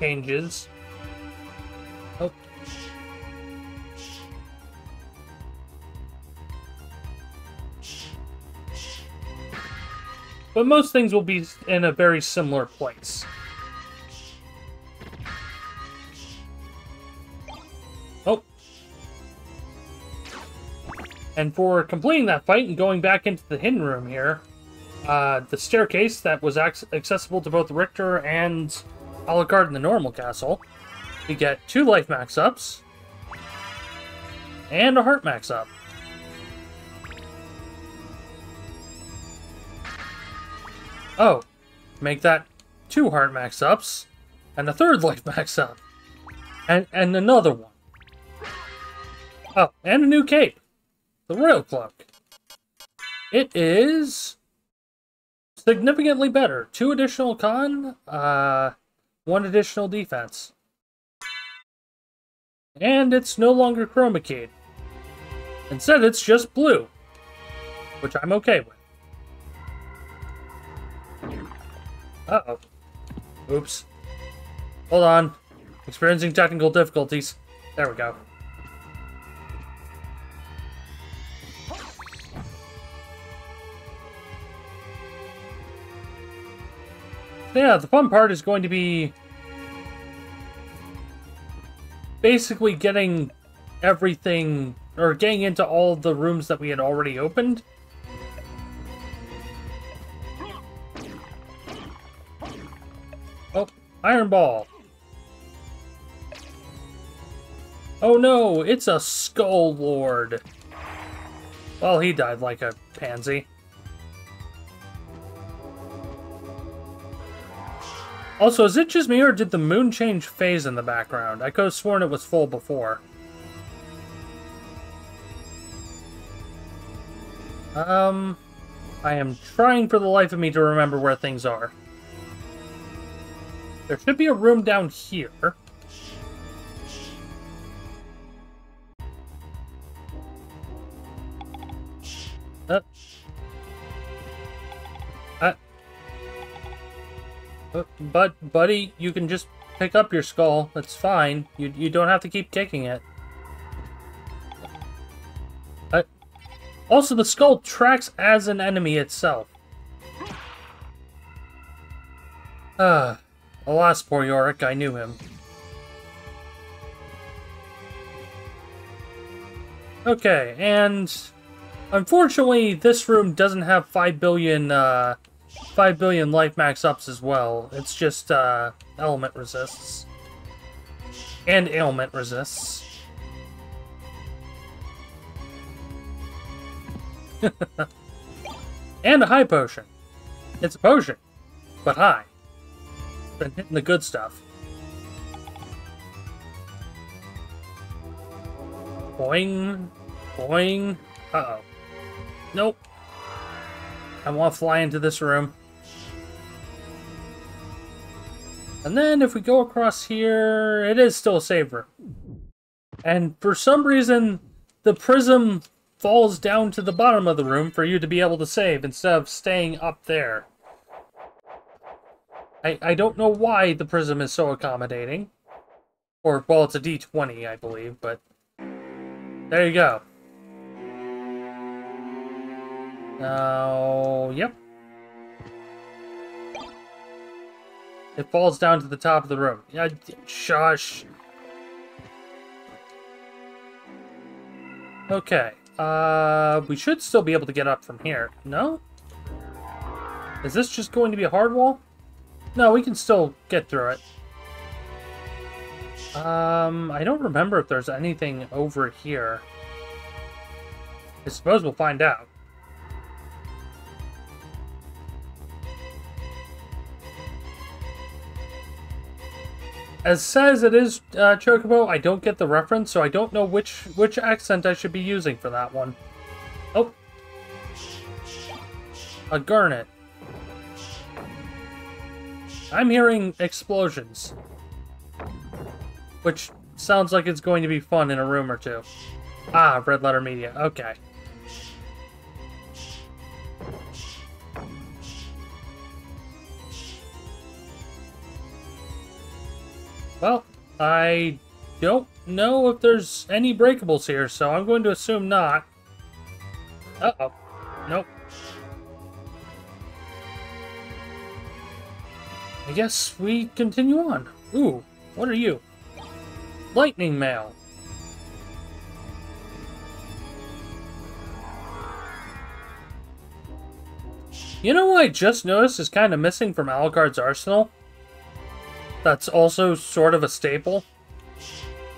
changes. Oh. But most things will be in a very similar place. Oh. And for completing that fight and going back into the hidden room here, uh, the staircase that was ac accessible to both Richter and Alucard in the normal castle, we get two life max ups and a heart max up. Oh, make that two heart max ups, and a third life max up, and and another one. Oh, and a new cape, the Royal Cloak. It is significantly better. Two additional con, uh, one additional defense. And it's no longer chroma keyed. Instead, it's just blue, which I'm okay with. Uh-oh. Oops. Hold on. Experiencing technical difficulties. There we go. Yeah, the fun part is going to be basically getting everything, or getting into all the rooms that we had already opened. Oh, Iron Ball. Oh no, it's a Skull Lord. Well, he died like a pansy. Also, is it just me or did the moon change phase in the background? I could have sworn it was full before. Um, I am trying for the life of me to remember where things are. There should be a room down here. Uh. But, buddy, you can just pick up your skull. That's fine. You, you don't have to keep kicking it. Uh, also, the skull tracks as an enemy itself. Ah, uh, alas, poor Yorick, I knew him. Okay, and unfortunately, this room doesn't have five billion, uh... five billion life max ups as well. It's just uh, element resists. And ailment resists. And a high potion. It's a potion, but high. Been hitting the good stuff. Boing. Boing. Uh oh. Nope. I want to fly into this room. And then if we go across here, it is still a save room. And for some reason, the prism falls down to the bottom of the room for you to be able to save instead of staying up there. I, I don't know why the prism is so accommodating. Or, well, it's a D twenty, I believe, but there you go. Oh, uh, yep. It falls down to the top of the room. Yeah, shush. Okay. Uh, we should still be able to get up from here. No? Is this just going to be a hard wall? No, we can still get through it. Um, I don't remember if there's anything over here. I suppose we'll find out. As sad as it is, uh, Chocobo, I don't get the reference, so I don't know which which accent I should be using for that one. Oh. A garnet. I'm hearing explosions. Which sounds like it's going to be fun in a room or two. Ah, Red Letter Media. Okay. Well, I don't know if there's any breakables here, so I'm going to assume not. Uh-oh. Nope. I guess we continue on. Ooh, what are you? Lightning Mail. You know what I just noticed is kind of missing from Alucard's arsenal? That's also sort of a staple.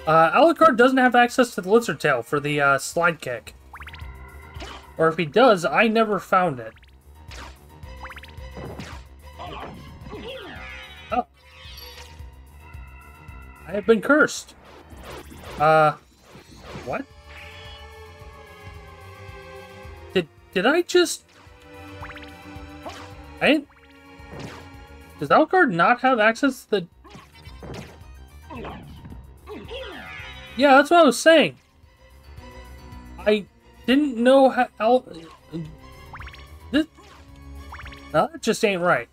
Uh, Alucard doesn't have access to the Lizard Tail for the uh, slide kick. Or if he does, I never found it. Oh. I have been cursed. Uh, what? Did, did I just... I didn't... Does Alucard not have access to the... Yeah, that's what I was saying. I didn't know how... I'll, this, no, that just ain't right.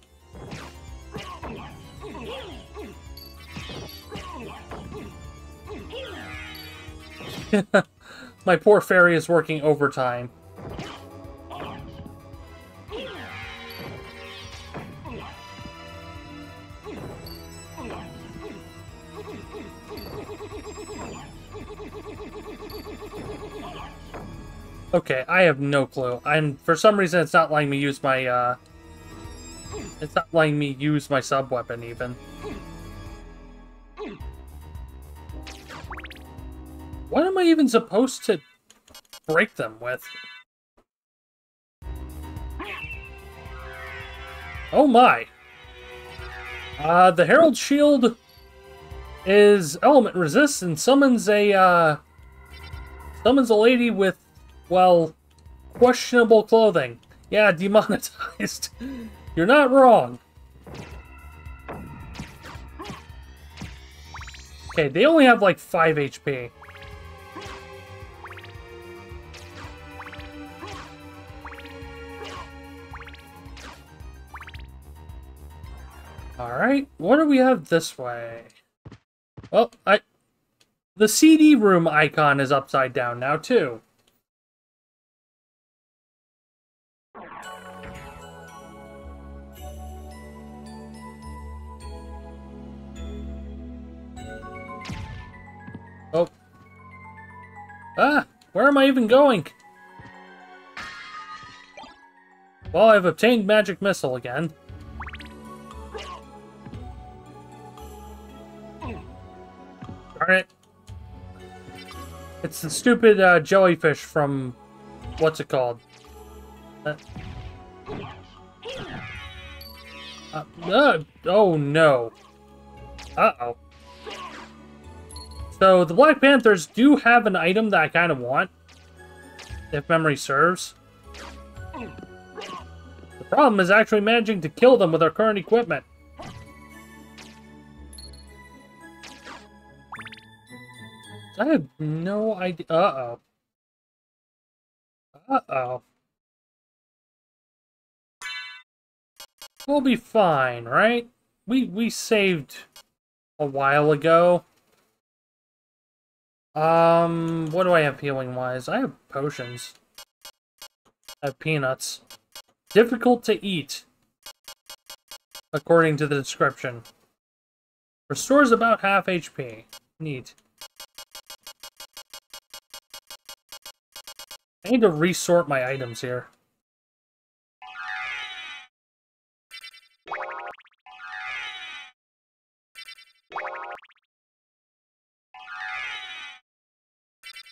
My poor fairy is working overtime. Okay, I have no clue. I'm for some reason it's not letting me use my uh it's not letting me use my sub weapon even. What am I even supposed to break them with? Oh my. Uh the Herald Shield is element resist and summons a uh summons a lady with, well, questionable clothing. Yeah, demonetized. You're not wrong. Okay, they only have like five H P. Alright, what do we have this way? Well, I... The C D room icon is upside down now, too. Oh. Ah! Where am I even going? Well, I've obtained Magic Missile again. Darn it. It's the stupid uh, jellyfish from... What's it called? Uh, uh, uh, oh no. Uh-oh. So, the Black Panthers do have an item that I kind of want. If memory serves. The problem is actually managing to kill them with our current equipment. I have no idea. Uh-oh. Uh-oh. We'll be fine, right? We we saved a while ago. Um, what do I have healing-wise? I have potions. I have peanuts. Difficult to eat, according to the description. Restores about half H P. Neat. I need to resort my items here.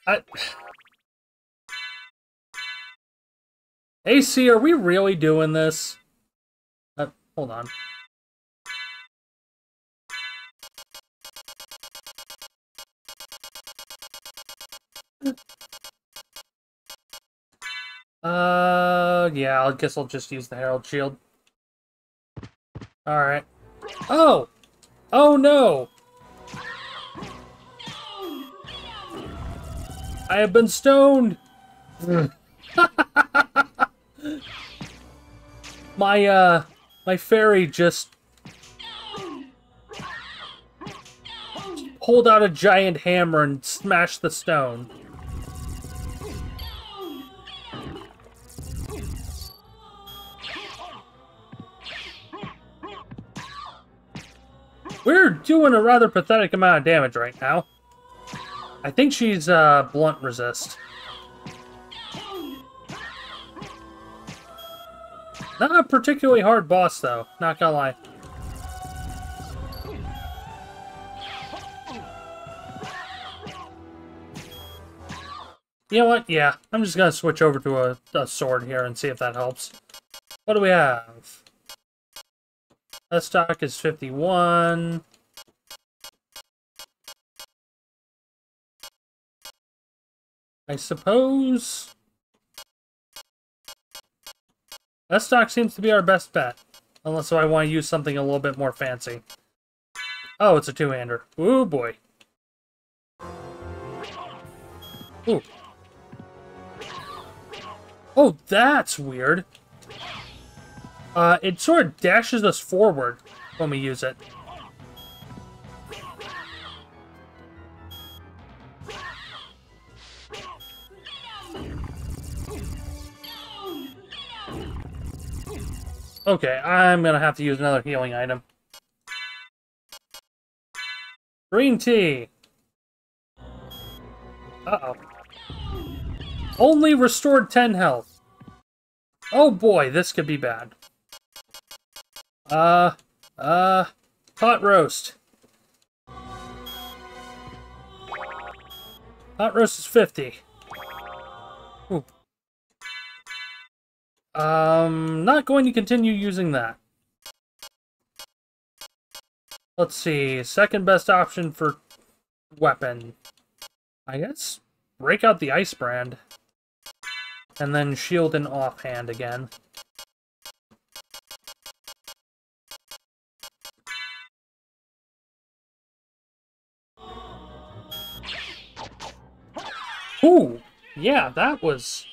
I... A C, are we really doing this? Uh, hold on. Uh, yeah, I guess I'll just use the Herald Shield. Alright. Oh! Oh no! I have been stoned! My, uh, my fairy just... pulled out a giant hammer and smashed the stone. We're doing a rather pathetic amount of damage right now. I think she's, uh, blunt resist. Not a particularly hard boss, though. Not gonna lie. You know what? Yeah. I'm just gonna switch over to a, a sword here and see if that helps. What do we have? That stock is fifty-one. I suppose... that stock seems to be our best bet. Unless I want to use something a little bit more fancy. Oh, it's a two-hander. Ooh, boy. Ooh. Oh, that's weird. Uh, it sort of dashes us forward when we use it. Okay, I'm gonna have to use another healing item. Green tea! Uh-oh. Only restored ten health. Oh boy, this could be bad. Uh, uh, pot roast. Pot roast is fifty. Ooh. Um, not going to continue using that. Let's see, second best option for weapon. I guess break out the Icebrand. And then shield and offhand again. Ooh! Yeah, that was...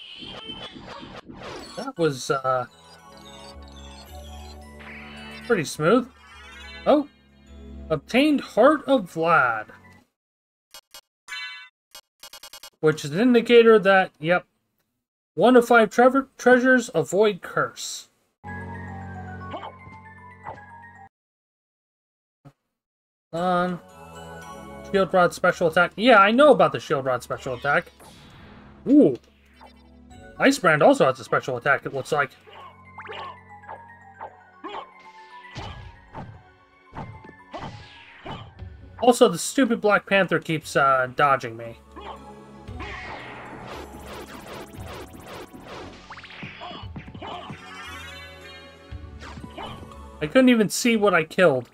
That was, uh... pretty smooth. Oh! Obtained Heart of Vlad. Which is an indicator that, yep, one of five tre- treasures avoid curse. On. Shield Rod special attack. Yeah, I know about the Shield Rod special attack. Ooh. Icebrand also has a special attack, it looks like. Also, the stupid Black Panther keeps uh, dodging me. I couldn't even see what I killed.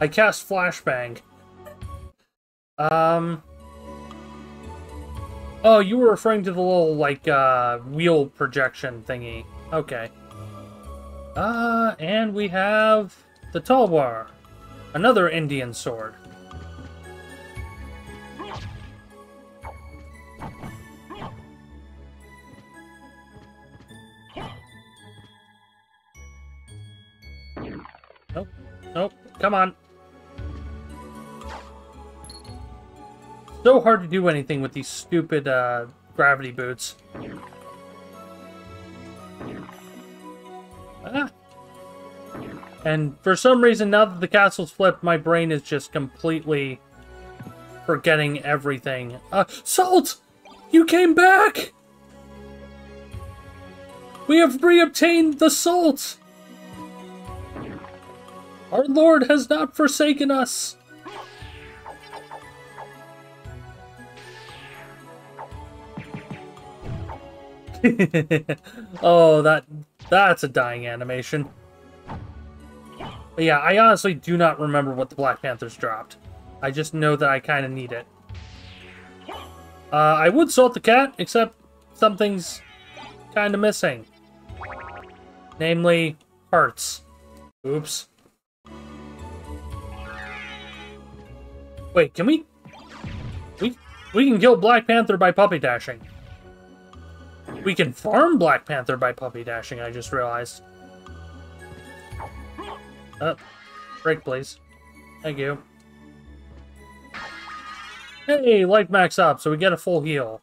I cast Flashbang. Um... Oh, you were referring to the little, like, uh, wheel projection thingy. Okay. Uh, and we have the Talwar. Another Indian sword. Nope. Nope. Come on. So hard to do anything with these stupid uh, gravity boots. Ah. And for some reason, now that the castle's flipped, my brain is just completely forgetting everything. Uh, Salt! You came back! We have re-obtained the Salt! Our Lord has not forsaken us! Oh, that that's a dying animation. But yeah, I honestly do not remember what the Black Panthers dropped. I just know that I kind of need it. Uh, I would salt the cat, except something's kind of missing. Namely, hearts. Oops. Wait, can we... We, we can kill Black Panther by puppy dashing. We can farm Black Panther by puppy dashing, I just realized. Uh, break, please. Thank you. Hey, life max up, so we get a full heal.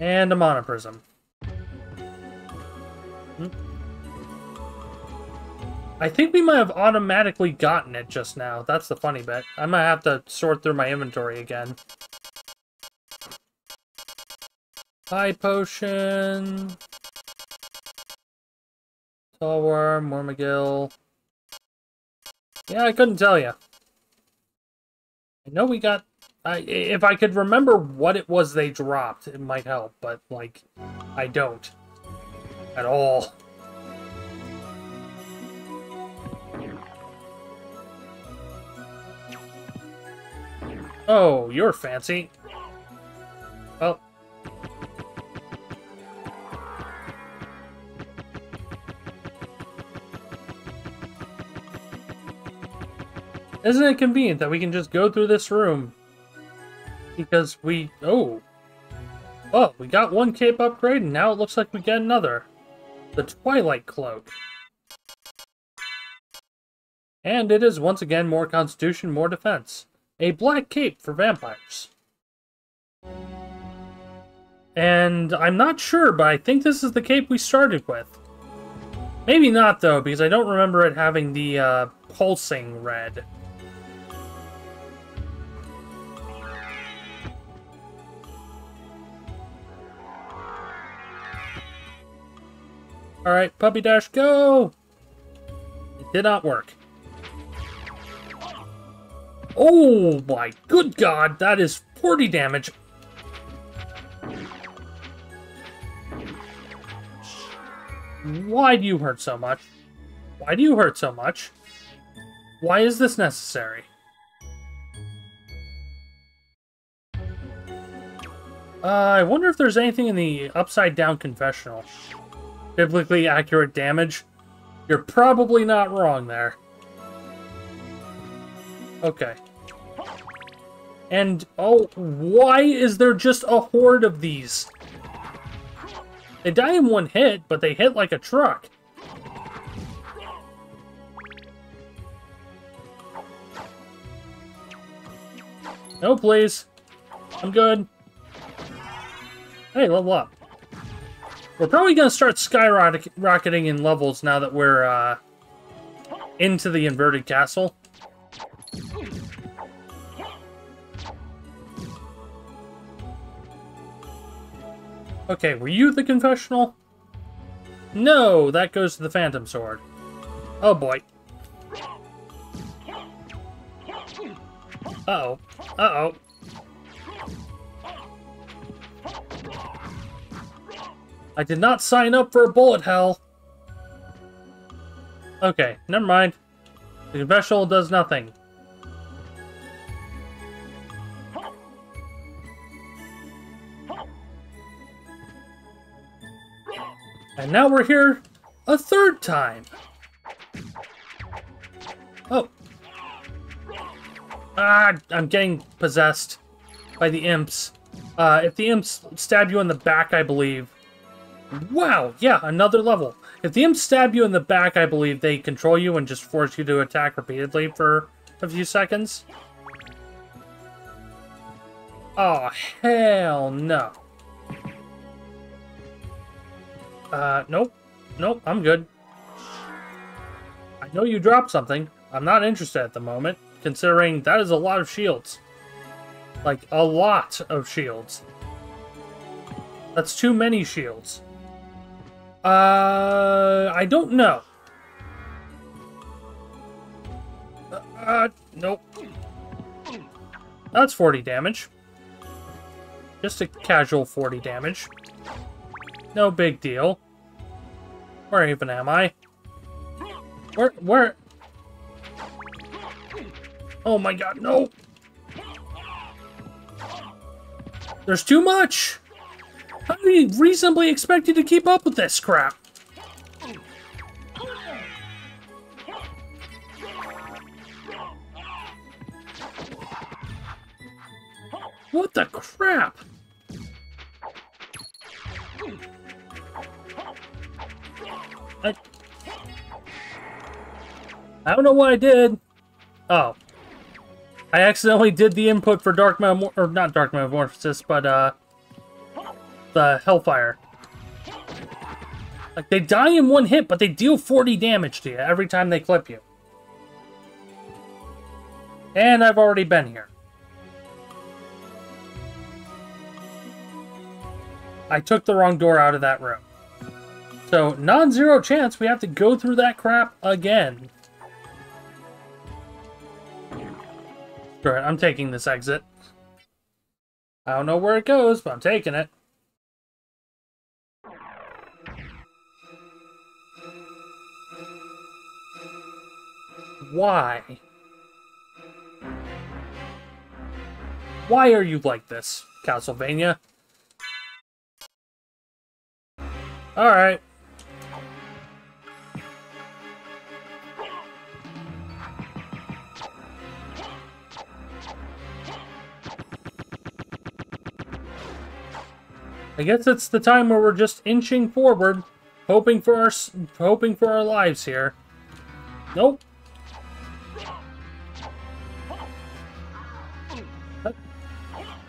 And a monoprism. Hmm. I think we might have automatically gotten it just now. That's the funny bit. I might have to sort through my inventory again. High potion... Skull Lord, Mormegil. Yeah, I couldn't tell you. I know we got... I, if I could remember what it was they dropped, it might help, but, like, I don't. At all. Oh, you're fancy. Well... Isn't it convenient that we can just go through this room? Because we... Oh. Oh, we got one cape upgrade, and now it looks like we get another. The Twilight Cloak. And it is once again more constitution, more defense. A black cape for vampires. And I'm not sure, but I think this is the cape we started with. Maybe not, though, because I don't remember it having the uh, pulsing red. Alright, Puppy Dash, go! It did not work. Oh my good god, that is forty damage. Why do you hurt so much? Why do you hurt so much? Why is this necessary? Uh, I wonder if there's anything in the upside-down confessional. Biblically accurate damage. You're probably not wrong there. Okay. And, oh, why is there just a horde of these? They die in one hit, but they hit like a truck. No, please. I'm good. Hey, level up. We're probably going to start skyrocketing in levels now that we're uh, into the inverted castle. Okay, were you the confessional? No, that goes to the Phantom Sword. Oh boy. Uh-oh. Uh-oh. I did not sign up for a bullet hell. Okay, never mind. The confessional does nothing. And now we're here a third time. Oh. Ah, I'm getting possessed by the imps. Uh, if the imps stab you in the back, I believe. Wow, yeah, another level. If the imps stab you in the back, I believe they control you and just force you to attack repeatedly for a few seconds. Oh, hell no. Uh, nope. Nope, I'm good. I know you dropped something. I'm not interested at the moment, considering that is a lot of shields. Like, a lot of shields. That's too many shields. Uh, I don't know. Uh, nope. That's forty damage. Just a casual forty damage. No big deal. Where even am I? Where? Where? Oh my god, no! There's too much! How do you reasonably expect you to keep up with this crap? What the crap? I, I don't know what I did. Oh. I accidentally did the input for Dark Metamor- or not Dark Metamorphosis, but, uh, the Hellfire. Like, they die in one hit, but they deal forty damage to you every time they clip you. And I've already been here. I took the wrong door out of that room. So, non-zero chance we have to go through that crap again. Sure, I'm taking this exit. I don't know where it goes, but I'm taking it. Why? Why are you like this, Castlevania? Alright. I guess it's the time where we're just inching forward, hoping for our hoping for our lives here. Nope.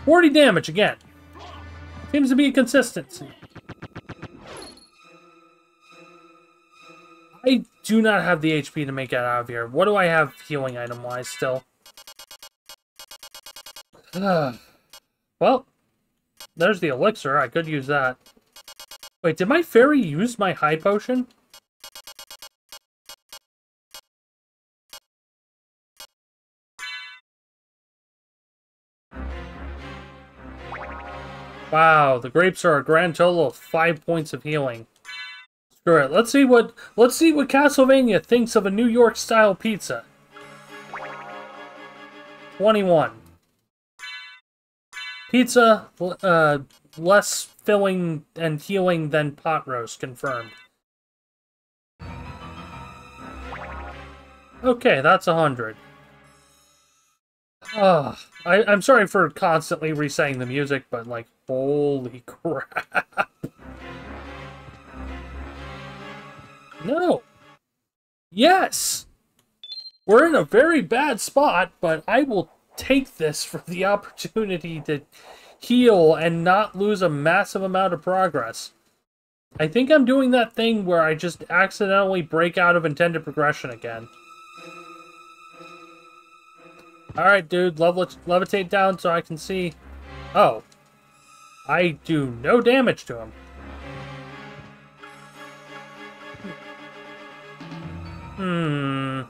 forty damage again. Seems to be a consistency. I do not have the H P to make it out of here. What do I have healing item-wise still? Uh, well, there's the elixir. I could use that. Wait, did my fairy use my high potion? Wow, the grapes are a grand total of five points of healing. Screw it. Let's see what let's see what Castlevania thinks of a New York style pizza. twenty-one. Pizza uh, less filling and healing than pot roast confirmed. Okay, that's a hundred. Oh, I, I'm sorry for constantly re-saying the music, but like, holy crap. No. Yes! We're in a very bad spot, but I will take this for the opportunity to heal and not lose a massive amount of progress. I think I'm doing that thing where I just accidentally break out of intended progression again. Alright, dude, level levitate down so I can see. Oh. I do no damage to him. Hmm.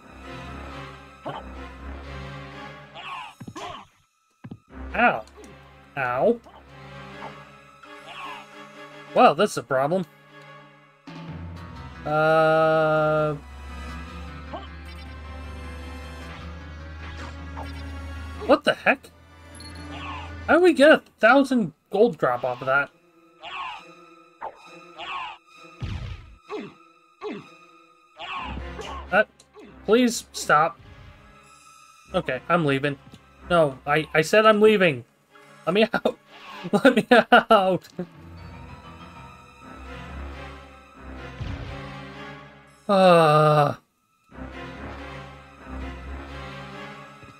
Ow. Ow. Well, this is a problem. Uh... What the heck? How do we get a thousand gold drop off of that? Uh, please stop. Okay, I'm leaving. No, I, I said I'm leaving. Let me out. Let me out. Uh...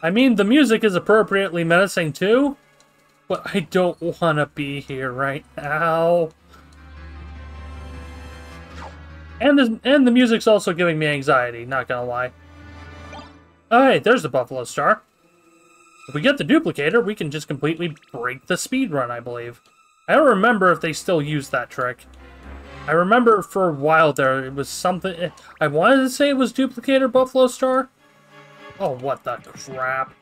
I mean, the music is appropriately menacing too, but I don't want to be here right now. And the, and the music's also giving me anxiety, not gonna lie. Oh, hey, there's the Buffalo Star. If we get the duplicator, we can just completely break the speed run, I believe. I don't remember if they still use that trick. I remember for a while there, it was something... I wanted to say it was duplicator Buffalo Star. Oh, what the crap.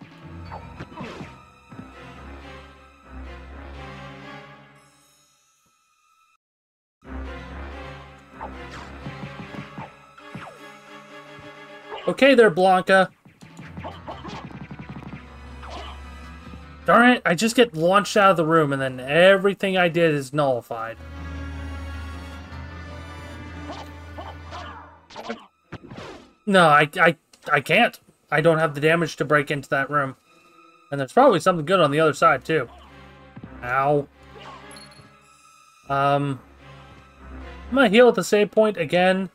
Okay there, Blanca. Darn it, I just get launched out of the room and then everything I did is nullified. No, I, I, I can't. I don't have the damage to break into that room. And there's probably something good on the other side, too. Ow. Um, I'm going to heal at the save point again.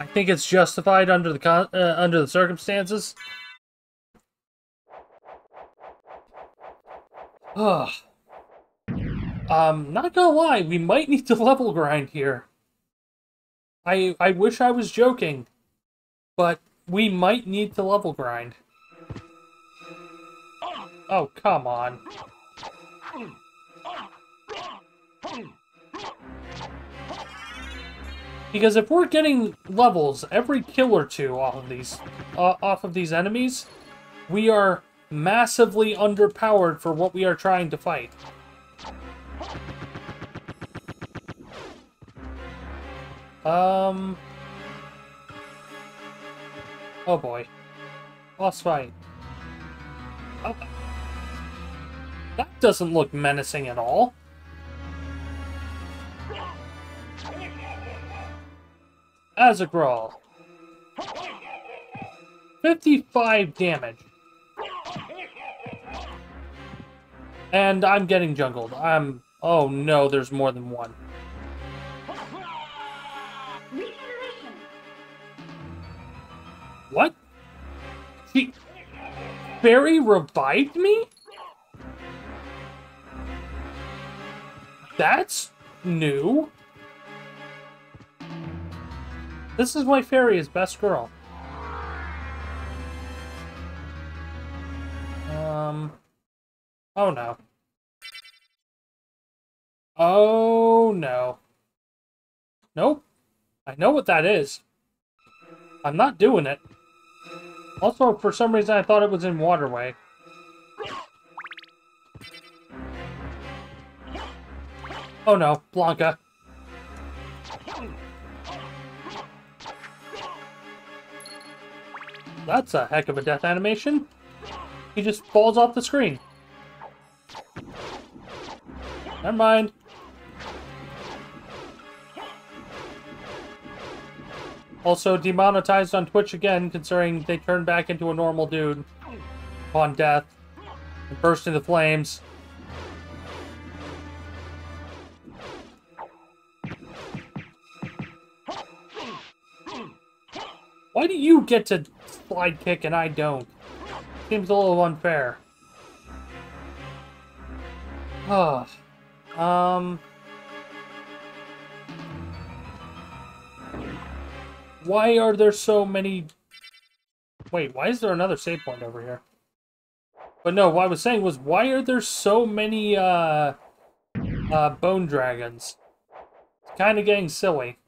I think it's justified under the, con uh, under the circumstances. Ugh. Um, not gonna lie, we might need to level grind here. I, I wish I was joking, but... we might need to level grind. Oh, come on. Because if we're getting levels every kill or two off of these uh, off of these enemies, we are massively underpowered for what we are trying to fight. Um Oh boy. Boss fight. Oh. That doesn't look menacing at all. Azagral. fifty-five damage. And I'm getting jungled. I'm Oh no, there's more than one. What? She... Barry revived me? That's new. This is why Fairy is best girl. Um... Oh no. Oh no. Nope. I know what that is. I'm not doing it. Also, for some reason, I thought it was in Waterway. Oh no, Blanca. That's a heck of a death animation. He just falls off the screen. Never mind. Also demonetized on Twitch again, considering they turned back into a normal dude upon death and burst into flames. Why do you get to slide kick and I don't? Seems a little unfair. Ugh. Um... Why are there so many... Wait, why is there another save point over here? But no, what I was saying was, why are there so many, uh... Uh, bone dragons? It's kind of getting silly.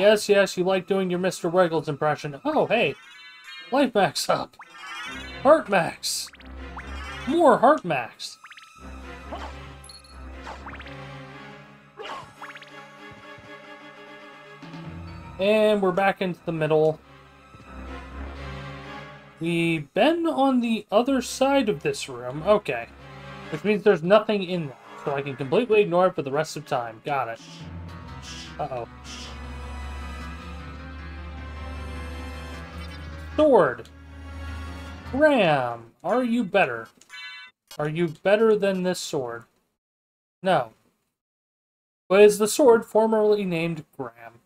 Yes, yes, you like doing your Mister Wiggles impression. Oh, hey! Life max up! Heart max! More heart max! And we're back into the middle. We've been on the other side of this room. Okay. Which means there's nothing in there. So I can completely ignore it for the rest of time. Got it. Uh-oh. Sword. Graham, are you better? Are you better than this sword? No. But is the sword formerly named Graham?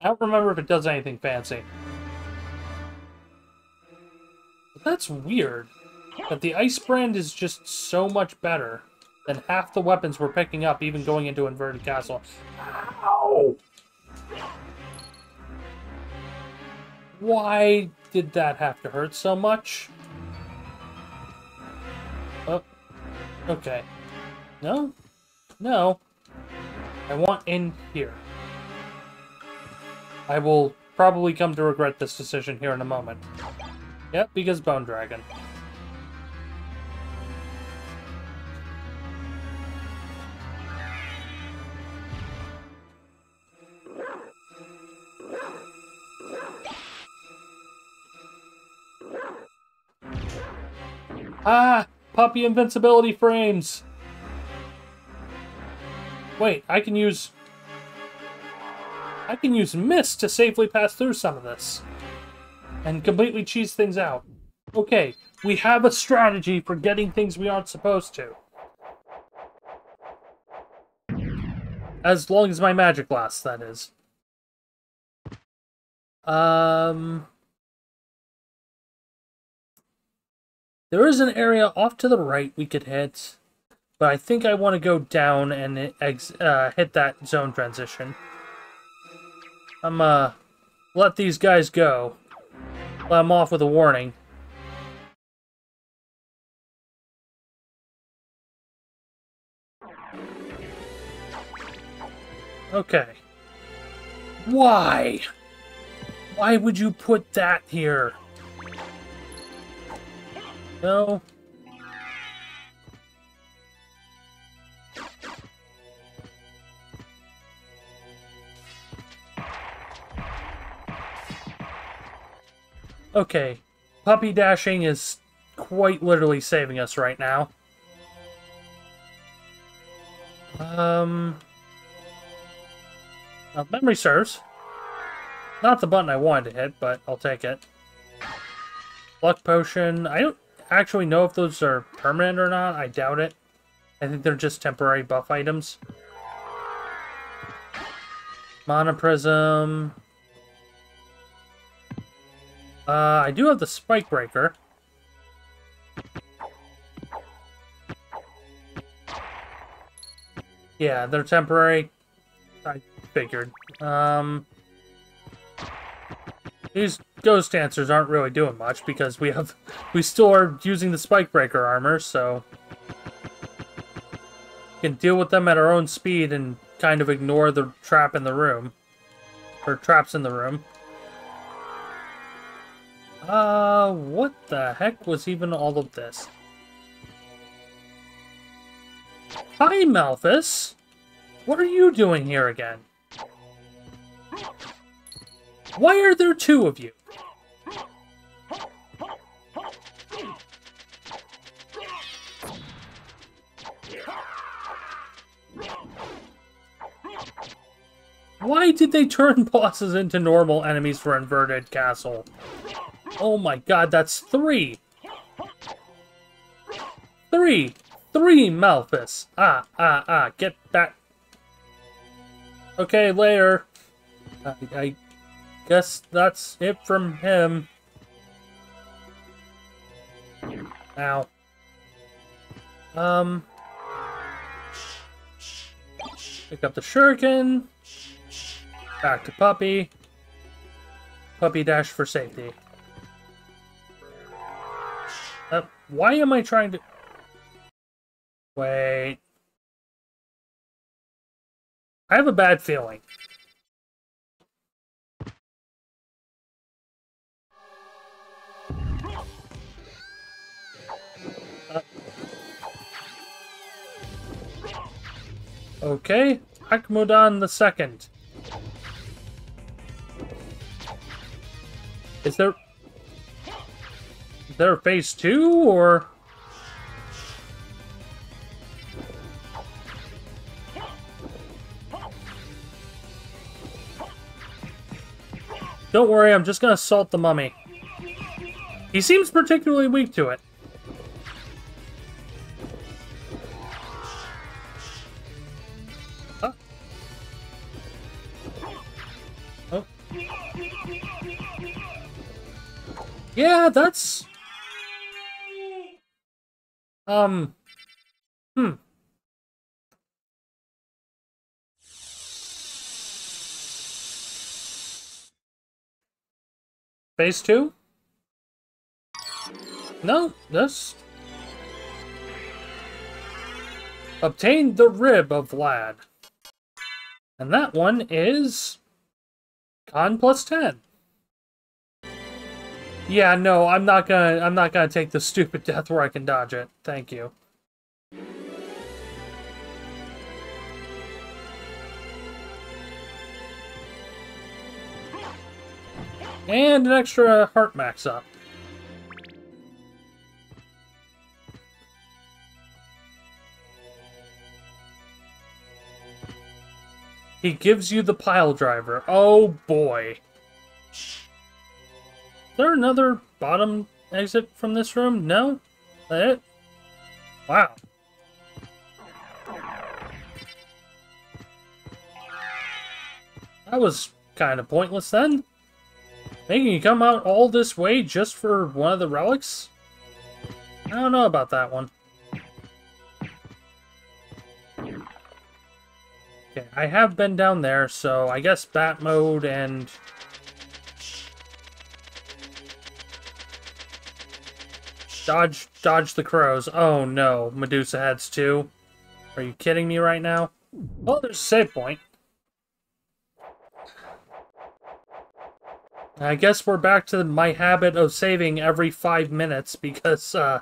I don't remember if it does anything fancy. But that's weird. That the Icebrand is just so much better than half the weapons we're picking up, even going into Inverted Castle. Ow! Why did that have to hurt so much? Oh. Okay. No? No. I want in here. I will probably come to regret this decision here in a moment. Yep, because Bone Dragon. Ah! Puppy invincibility frames! Wait, I can use... I can use mist to safely pass through some of this. And completely cheese things out. Okay, we have a strategy for getting things we aren't supposed to. As long as my magic lasts, that is. Um... There is an area off to the right we could hit. But I think I want to go down and ex uh, hit that zone transition. I'm, uh, let these guys go. Let them off with a warning. Okay. Why? Why would you put that here? No. Okay, puppy dashing is quite literally saving us right now. Um, now memory serves. Not the button I wanted to hit, but I'll take it. Luck potion. I don't actually know if those are permanent or not. I doubt it. I think they're just temporary buff items. Monoprism. Uh, I do have the Spike Breaker. Yeah, they're temporary. I figured. Um, these Ghost Dancers aren't really doing much because we have, we still are using the Spike Breaker armor, so we can deal with them at our own speed and kind of ignore the trap in the room, or traps in the room. Uh, what the heck was even all of this? Hi, Malthus! What are you doing here again? Why are there two of you? Why did they turn bosses into normal enemies for Inverted Castle? Oh my god, that's three! Three! Three, Malthus! Ah, ah, ah, get back. Okay, later. I, I guess that's it from him. Ow. Um. Pick up the shuriken. Back to puppy. Puppy dash for safety. Uh, why am I trying to... Wait. I have a bad feeling. Uh, okay, Akmodan the Second. Is there is there a phase two or? Don't worry, I'm just gonna assault the mummy. He seems particularly weak to it. Huh? Oh. Yeah, that's... Um... Hmm. Phase two? No, this. Obtained the rib of Vlad. And that one is... Con plus ten. Yeah, no, I'm not gonna I'm not gonna take the stupid death where I can dodge it. Thank you. And an extra heart max up. He gives you the pile driver. Oh boy. Is there another bottom exit from this room? No? That it? Wow. That was kind of pointless then. Making you come out all this way just for one of the relics? I don't know about that one. Okay, I have been down there, so I guess bat mode and... Dodge, dodge the crows. Oh no, Medusa heads too. Are you kidding me right now? Oh, there's a save point. I guess we're back to my habit of saving every five minutes because uh,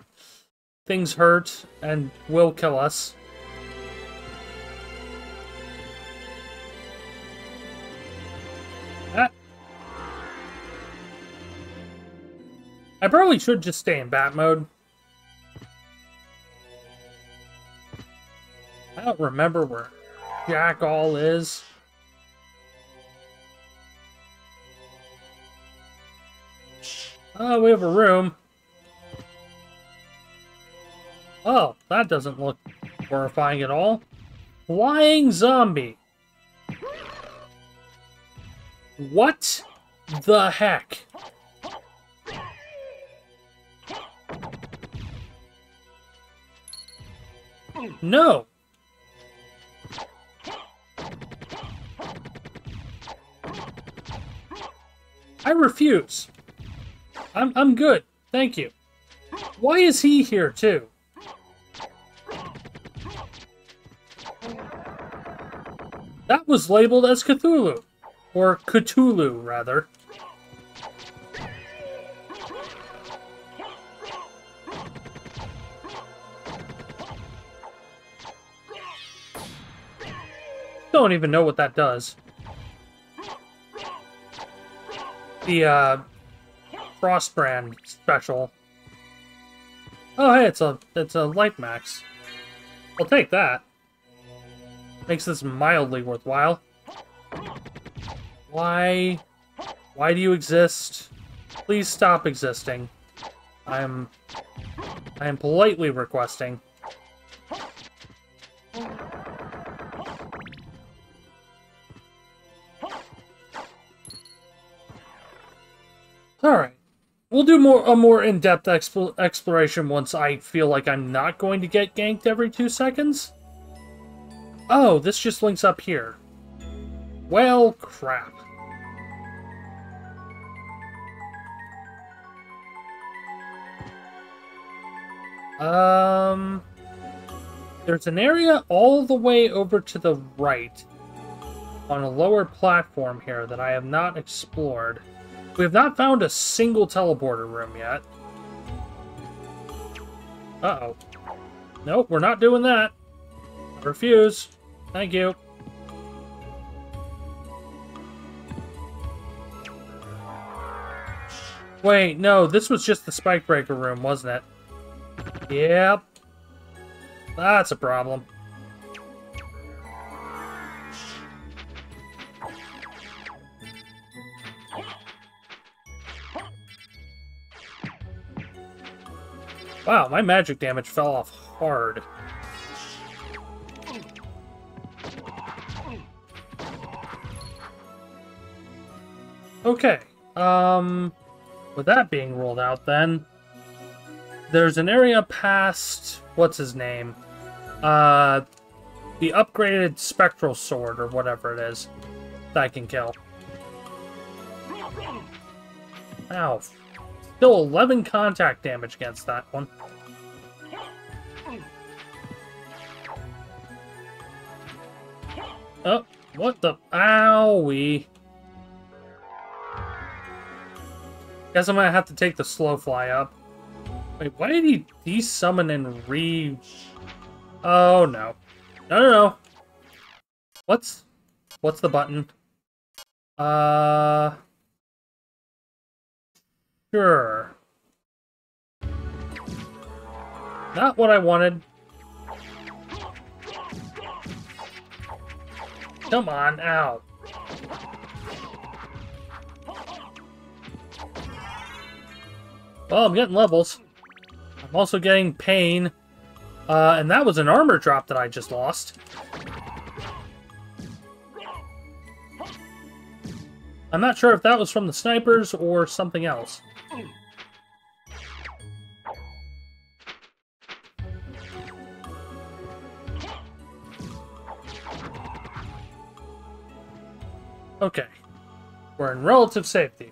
things hurt and will kill us. Ah. I probably should just stay in bat mode. I don't remember where Jack all is. Oh, uh, we have a room. Oh, that doesn't look horrifying at all. Flying zombie. What the heck? No. I refuse. I'm I'm good. Thank you. Why is he here too? That was labeled as Cthulhu, or Cthulhu rather. Don't even know what that does. The uh, Frostbrand special. Oh, hey, it's a it's a light max. I'll take that. Makes this mildly worthwhile. Why? Why do you exist? Please stop existing. I'm. I am politely requesting. Alright. We'll do more a more in-depth expo exploration once I feel like I'm not going to get ganked every two seconds. Oh, this just links up here. Well, crap. Um... There's an area all the way over to the right on a lower platform here that I have not explored. We have not found a single teleporter room yet. Uh-oh. Nope, we're not doing that. I refuse. Thank you. Wait, no, this was just the Spike Breaker room, wasn't it? Yep. That's a problem. Wow, my magic damage fell off hard. Okay, um, with that being ruled out then, there's an area past, what's his name? Uh, the upgraded spectral sword or whatever it is that I can kill. Ow. Still eleven contact damage against that one. Oh, what the? Owie. Guess I'm gonna have to take the slow fly up. Wait, why did he desummon and re... Oh, no. No, no, no. What's... What's the button? Uh... Sure. Not what I wanted. Come on, ow. Well, I'm getting levels. I'm also getting pain. Uh, and that was an armor drop that I just lost. I'm not sure if that was from the snipers or something else. Okay. We're in relative safety.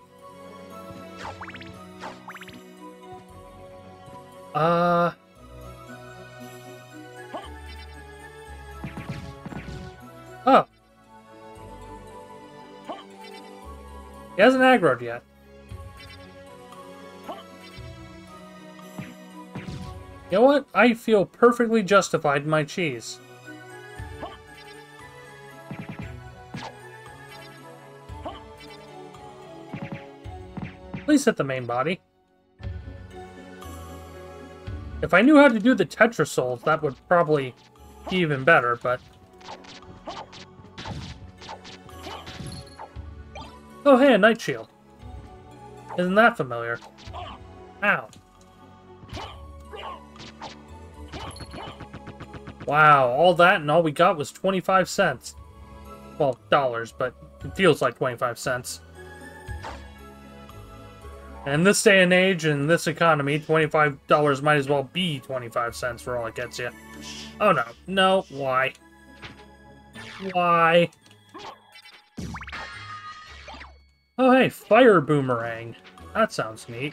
Uh... Oh. He hasn't aggroed yet. You know what? I feel perfectly justified in my cheese. Please hit the main body. If I knew how to do the Tetrasols, that would probably be even better, but... Oh, hey, a Night Shield. Isn't that familiar? Ow. Wow, all that and all we got was twenty-five cents. Well, dollars, but it feels like twenty-five cents. And this day and age, in this economy, twenty-five dollars might as well be twenty-five cents for all it gets you. Oh no. No, why? Why? Oh hey, fire boomerang. That sounds neat.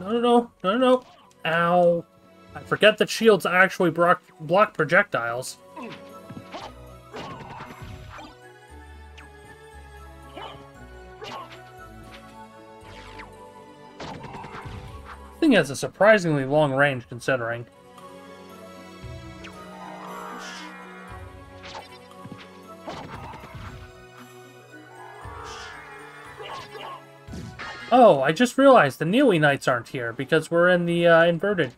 No, no, no, no, no. Ow. I forget that shields actually block, block projectiles. This thing has a surprisingly long range, considering. Oh, I just realized the Neely Knights aren't here because we're in the uh, inverted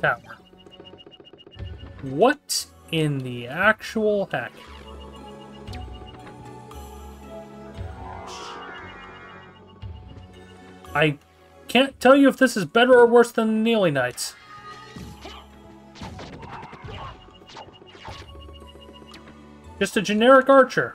tower. What in the actual heck? I can't tell you if this is better or worse than the Neely Knights. Just a generic archer.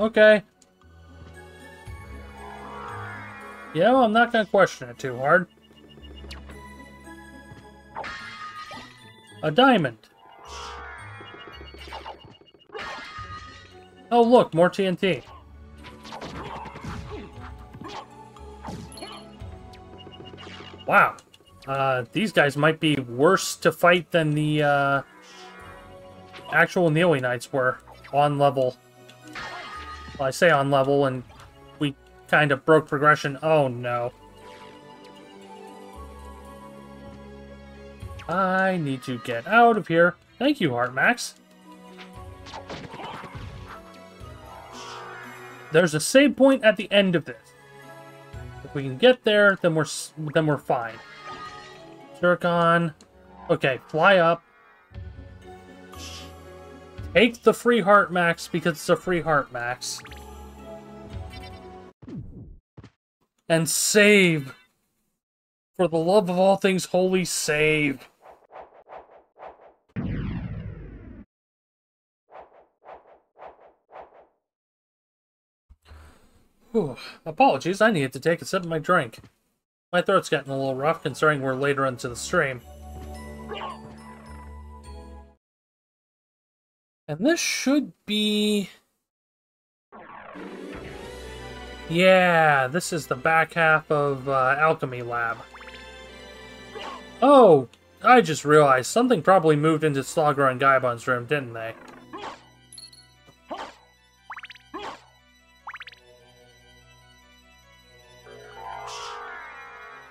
Okay. Yeah, well, I'm not going to question it too hard. A diamond. Oh, look, more T N T. Wow. Uh, these guys might be worse to fight than the uh, actual Neely Knights were on level. Well, I say on level, and we kind of broke progression. Oh, no. I need to get out of here. Thank you, Heartmax. There's a save point at the end of this. If we can get there, then we're then we're fine. Zircon. Okay, fly up. Take the free heart max because it's a free heart max. And save. For the love of all things holy, save. Whew. Apologies, I needed to take a sip of my drink. My throat's getting a little rough considering we're later into the stream. And this should be... Yeah, this is the back half of uh, Alchemy Lab. Oh, I just realized something probably moved into Slogger and Gaibon's room, didn't they?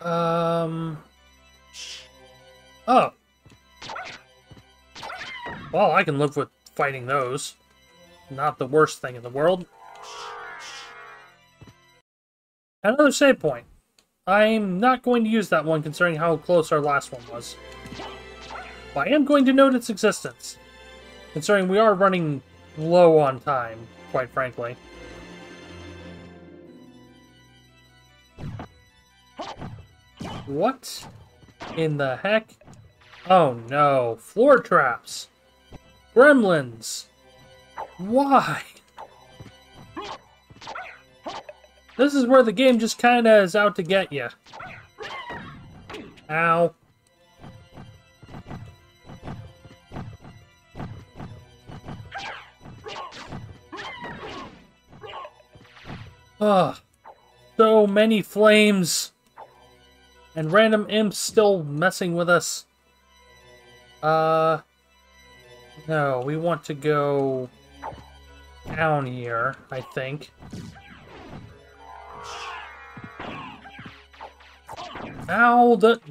Um... Oh. Well, I can live with fighting those. Not the worst thing in the world. Another save point. I'm not going to use that one considering how close our last one was. But I am going to note its existence. Considering we are running low on time, quite frankly. What in the heck? Oh no. Floor traps. Gremlins! Why? This is where the game just kinda is out to get you. Ow. Ugh. So many flames! And random imps still messing with us. Uh... No, we want to go down here, I think. Ow, the,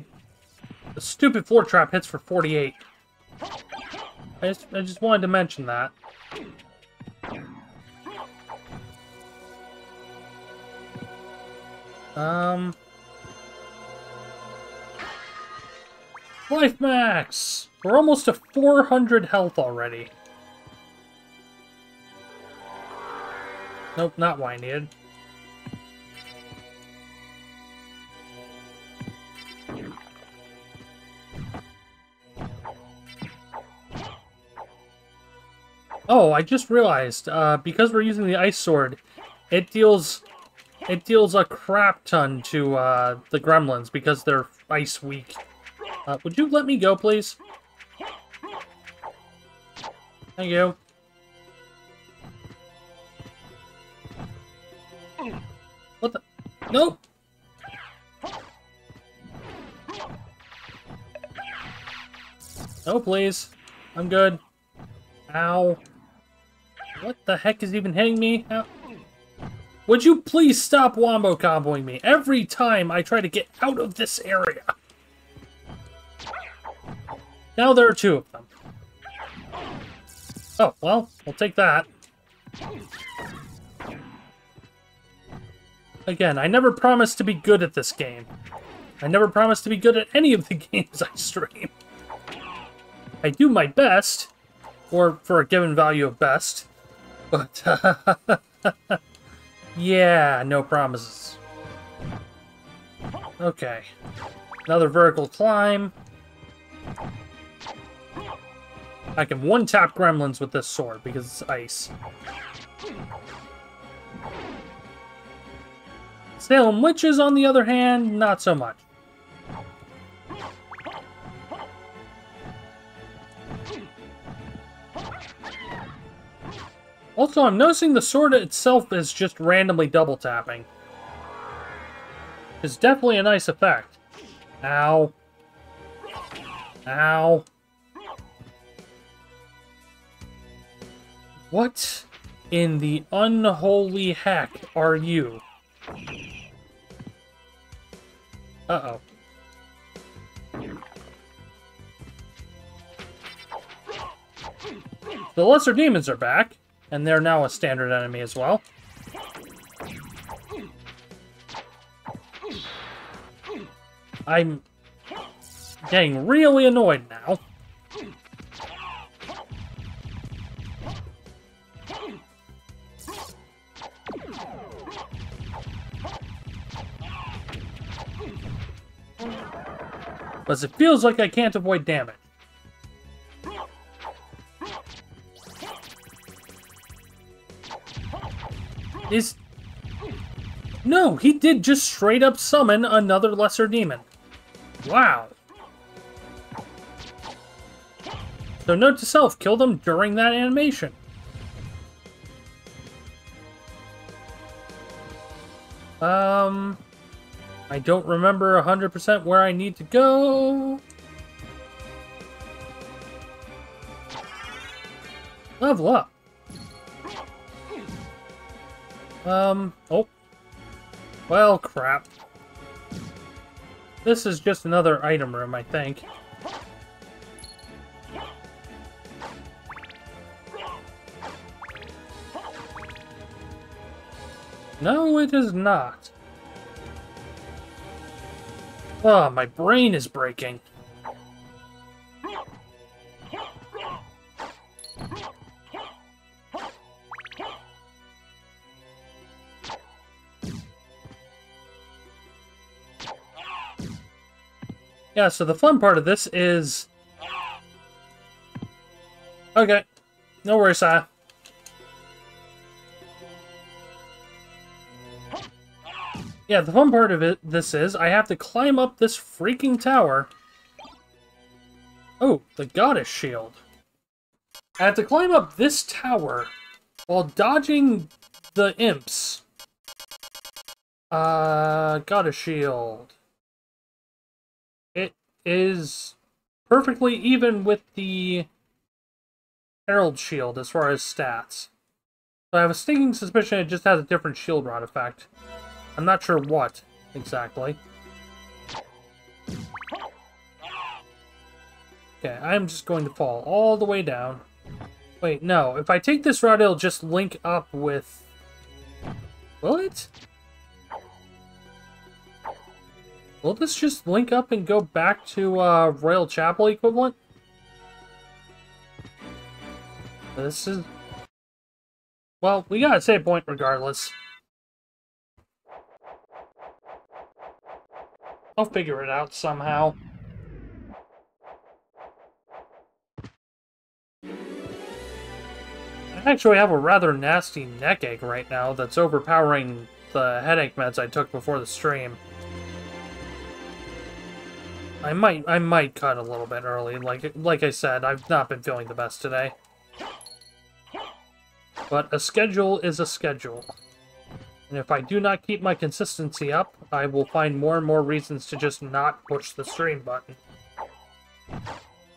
the stupid floor trap hits for forty-eight. I just, I just wanted to mention that. Um... Life max! We're almost to four hundred health already. Nope, not what I needed. Oh, I just realized, uh, because we're using the ice sword, it deals it deals a crap ton to uh, the gremlins because they're ice weak. Uh, would you let me go, please? Thank you. What the? Nope! No, please. I'm good. Ow. What the heck is even hitting me? Ow. Would you please stop wombo comboing me every time I try to get out of this area? Now there are two of them. Oh, well, we'll take that. Again, I never promised to be good at this game. I never promised to be good at any of the games I stream. I do my best, or for a given value of best, but uh, yeah, no promises. Okay, another vertical climb. I can one-tap gremlins with this sword because it's ice. Salem witches, on the other hand, not so much. Also, I'm noticing the sword itself is just randomly double-tapping. It's definitely a nice effect. Ow. Ow. What in the unholy heck are you? Uh-oh. The lesser demons are back. And they're now a standard enemy as well. I'm getting really annoyed now. But it feels like I can't avoid damage. Is... No, he did just straight up summon another lesser demon. Wow. So note to self, kill them during that animation. Um... I don't remember one hundred percent where I need to go. Level up. Um, oh. Well, crap. This is just another item room, I think. No, it is not. Oh, my brain is breaking. Yeah, so the fun part of this is... Okay. No worries, Saya. Yeah, the fun part of it, this is, I have to climb up this freaking tower. Oh, the Goddess Shield. I have to climb up this tower while dodging the imps. Uh, Goddess Shield. It is perfectly even with the Herald Shield as far as stats. So I have a stinking suspicion it just has a different shield rod effect. I'm not sure what exactly. Okay, I'm just going to fall all the way down. Wait, no. If I take this route, it'll just link up with... Will it? Will this just link up and go back to uh, Royal Chapel equivalent? This is... Well, we got a save point regardless. I'll figure it out somehow. I actually have a rather nasty neck ache right now that's overpowering the headache meds I took before the stream. I might I might cut a little bit early. Like like I said, I've not been feeling the best today. But a schedule is a schedule. And if I do not keep my consistency up, I will find more and more reasons to just not push the stream button.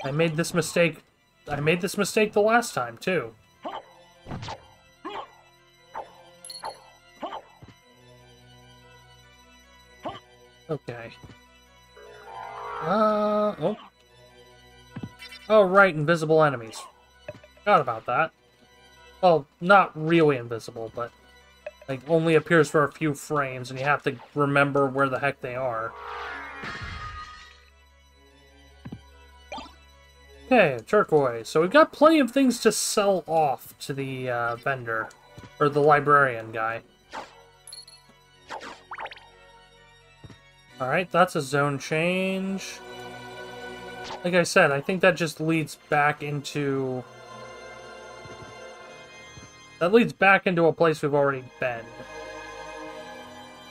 I made this mistake I made this mistake the last time too. Okay. Uh, oh. Oh, right, invisible enemies. Forgot about that. Well, not really invisible, but like only appears for a few frames, and you have to remember where the heck they are. Okay, turquoise. So we've got plenty of things to sell off to the uh, vendor, or the librarian guy. Alright, that's a zone change. Like I said, I think that just leads back into... That leads back into a place we've already been.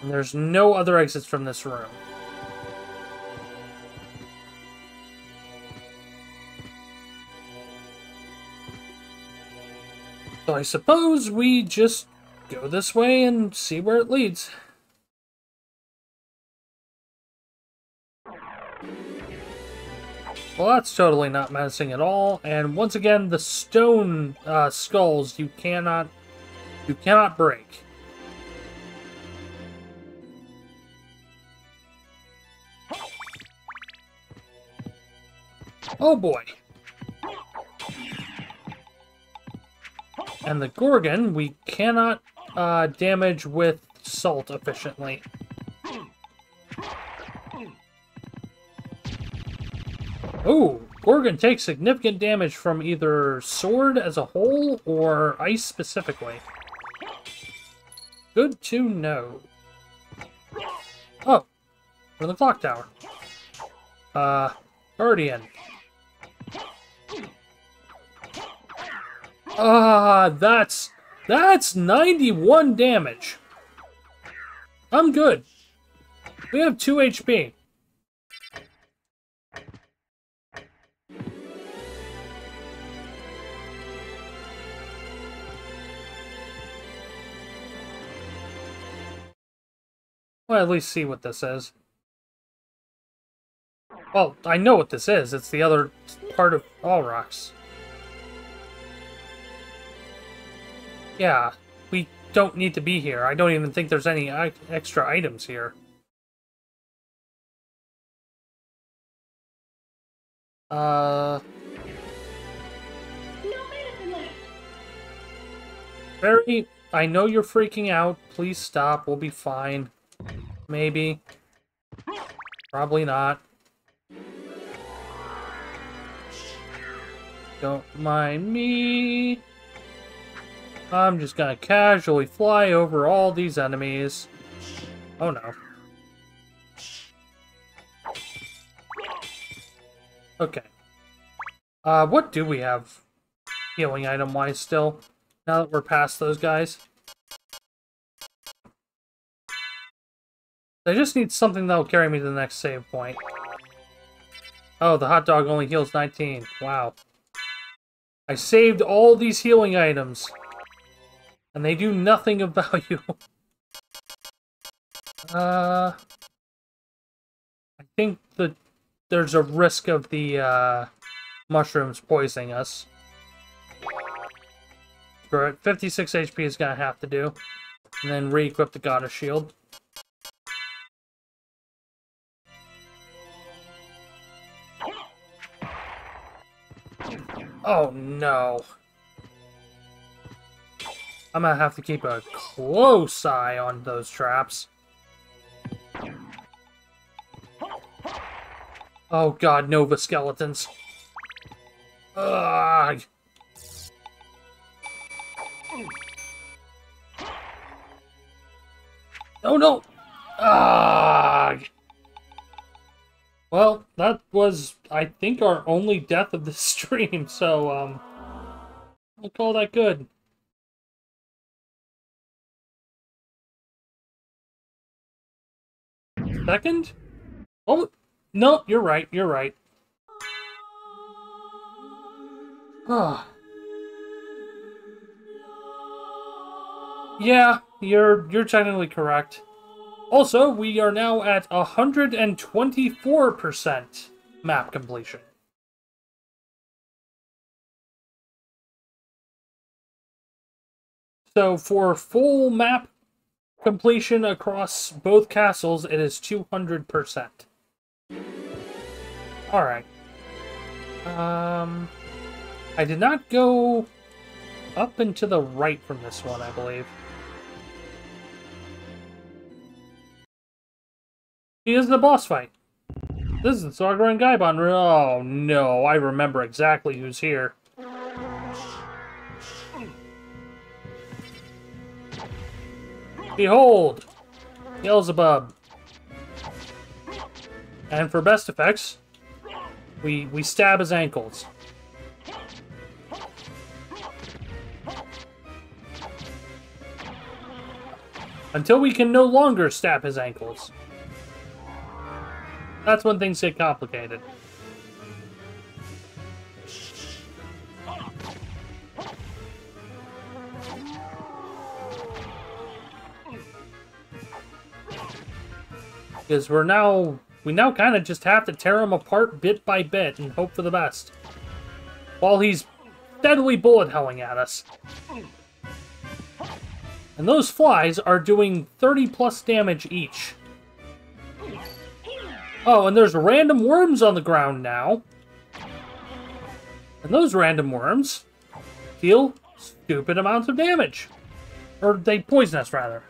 And there's no other exits from this room. So I suppose we just go this way and see where it leads. Well, that's totally not menacing at all, and once again, the stone uh, skulls you cannot, you cannot break. Oh boy! And the Gorgon we cannot uh, damage with salt efficiently. Oh, Gorgon takes significant damage from either sword as a whole or ice specifically. Good to know. Oh, we're in the clock tower. Uh, Guardian. Ah, uh, that's, that's ninety-one damage. I'm good. We have two H P. Well, at least see what this is. Well, I know what this is. It's the other part of Alrox. Yeah, we don't need to be here. I don't even think there's any extra items here. Uh... Barry, I know you're freaking out. Please stop. We'll be fine. Maybe. Probably not. Don't mind me. I'm just gonna casually fly over all these enemies. Oh no. Okay. Uh, what do we have healing item-wise still? Now that we're past those guys. I just need something that'll carry me to the next save point. Oh, the hot dog only heals nineteen. Wow. I saved all these healing items. And they do nothing of value. uh... I think that there's a risk of the, uh... mushrooms poisoning us. But fifty-six H P is gonna have to do. And then re-equip the Goddess Shield. Oh no. I'm gonna have to keep a close eye on those traps. Oh god, Nova Skeletons. Ugh. Oh no! Ah! Well, that was, I think, our only death of the stream, so, um, we'll call that good. Second? Oh, no, you're right, you're right. Ah. Yeah, you're you're technically correct. Also, we are now at one hundred twenty-four percent map completion. So for full map completion across both castles, it is two hundred percent. Alright. Um, I did not go up and to the right from this one, I believe. He is the boss fight. This is the Sargeron Gaibon. Oh no, I remember exactly who's here. Behold, Beelzebub. And for best effects, we we stab his ankles. Until we can no longer stab his ankles. That's when things get complicated. Because we're now... We now kind of just have to tear him apart bit by bit and hope for the best. While he's deadly bullet-helling at us. And those flies are doing thirty plus damage each. Oh, and there's random worms on the ground now. And those random worms deal stupid amounts of damage. Or they poison us, rather.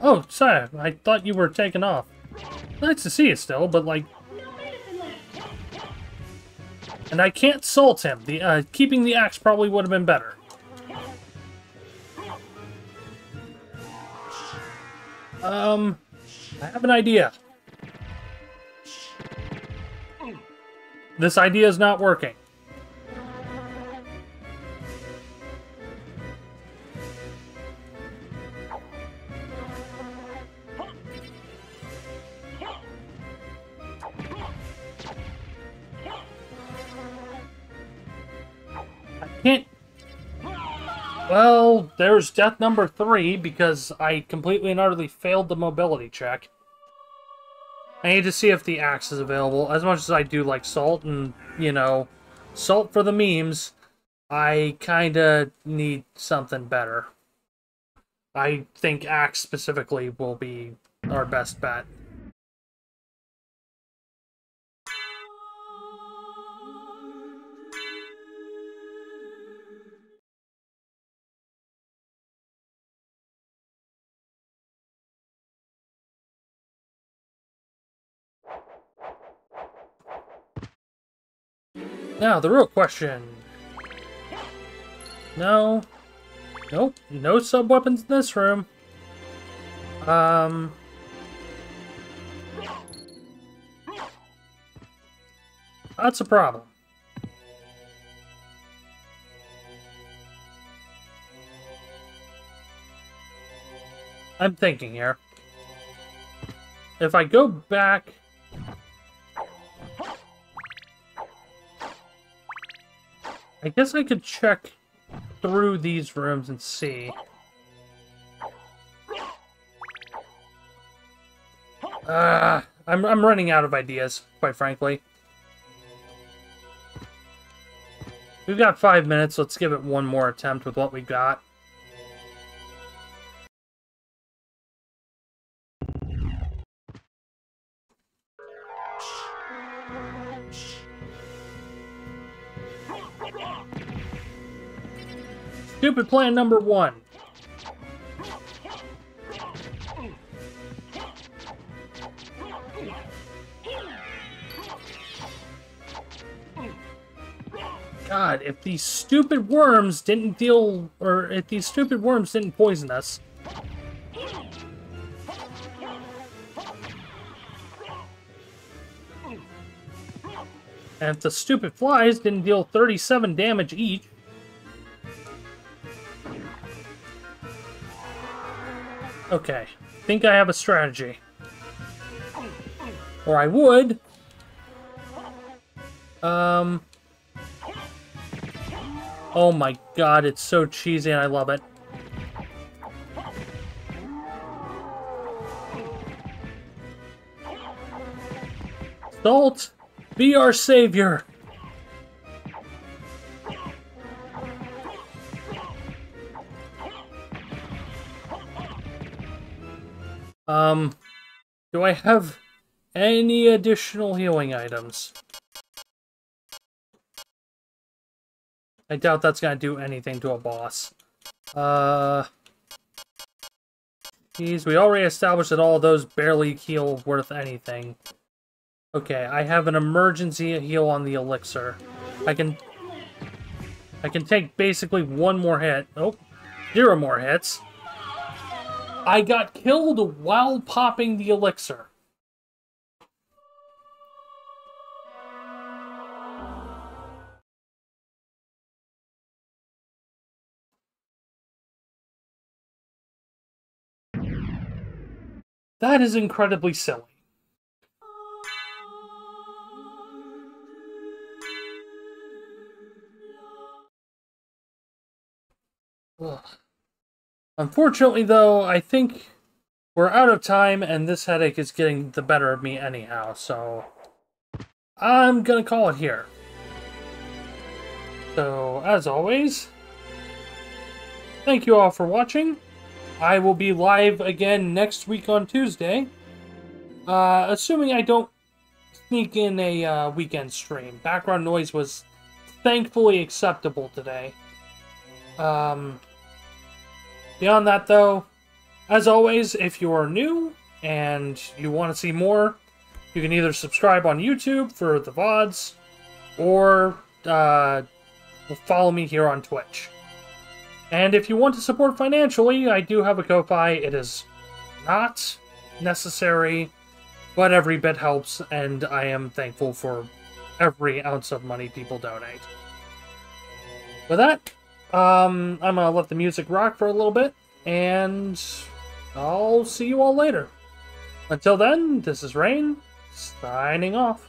Oh, Saya, I thought you were taking off. Nice to see you still, but like... And I can't salt him. The uh, keeping the axe probably would have been better. Um, I have an idea. This idea is not working. I can't... Well, there's death number three because I completely and utterly failed the mobility check. I need to see if the axe is available. As much as I do like salt and, you know, salt for the memes, I kinda need something better. I think axe specifically will be our best bet. Now, the real question. No. Nope. No sub-weapons in this room. Um. That's a problem. I'm thinking here. If I go back... I guess I could check through these rooms and see. Uh, I'm, I'm running out of ideas, quite frankly. We've got five minutes. Let's give it one more attempt with what we got. Stupid plan number one. God, if these stupid worms didn't deal, or if these stupid worms didn't poison us, And if the stupid flies didn't deal thirty-seven damage each. Okay, I think I have a strategy. Or I would. Um. Oh my god, it's so cheesy and I love it. Salt, be our savior. Um, do I have any additional healing items? I doubt that's gonna do anything to a boss. Uh, geez, we already established that all those barely heal worth anything. Okay, I have an emergency heal on the elixir. I can... I can take basically one more hit. Oh, zero more hits. I got killed while popping the elixir. That is incredibly silly. Ugh. Unfortunately, though, I think we're out of time, and this headache is getting the better of me anyhow, so I'm gonna call it here. So, as always, thank you all for watching. I will be live again next week on Tuesday, uh, assuming I don't sneak in a uh, weekend stream. Background noise was thankfully acceptable today. Um, beyond that, though, as always, if you are new and you want to see more, you can either subscribe on YouTube for the V O Ds or uh, follow me here on Twitch. And if you want to support financially, I do have a Ko-Fi. It is not necessary, but every bit helps, and I am thankful for every ounce of money people donate. With that, Um, I'm gonna let the music rock for a little bit, and I'll see you all later. Until then, this is Rain, signing off.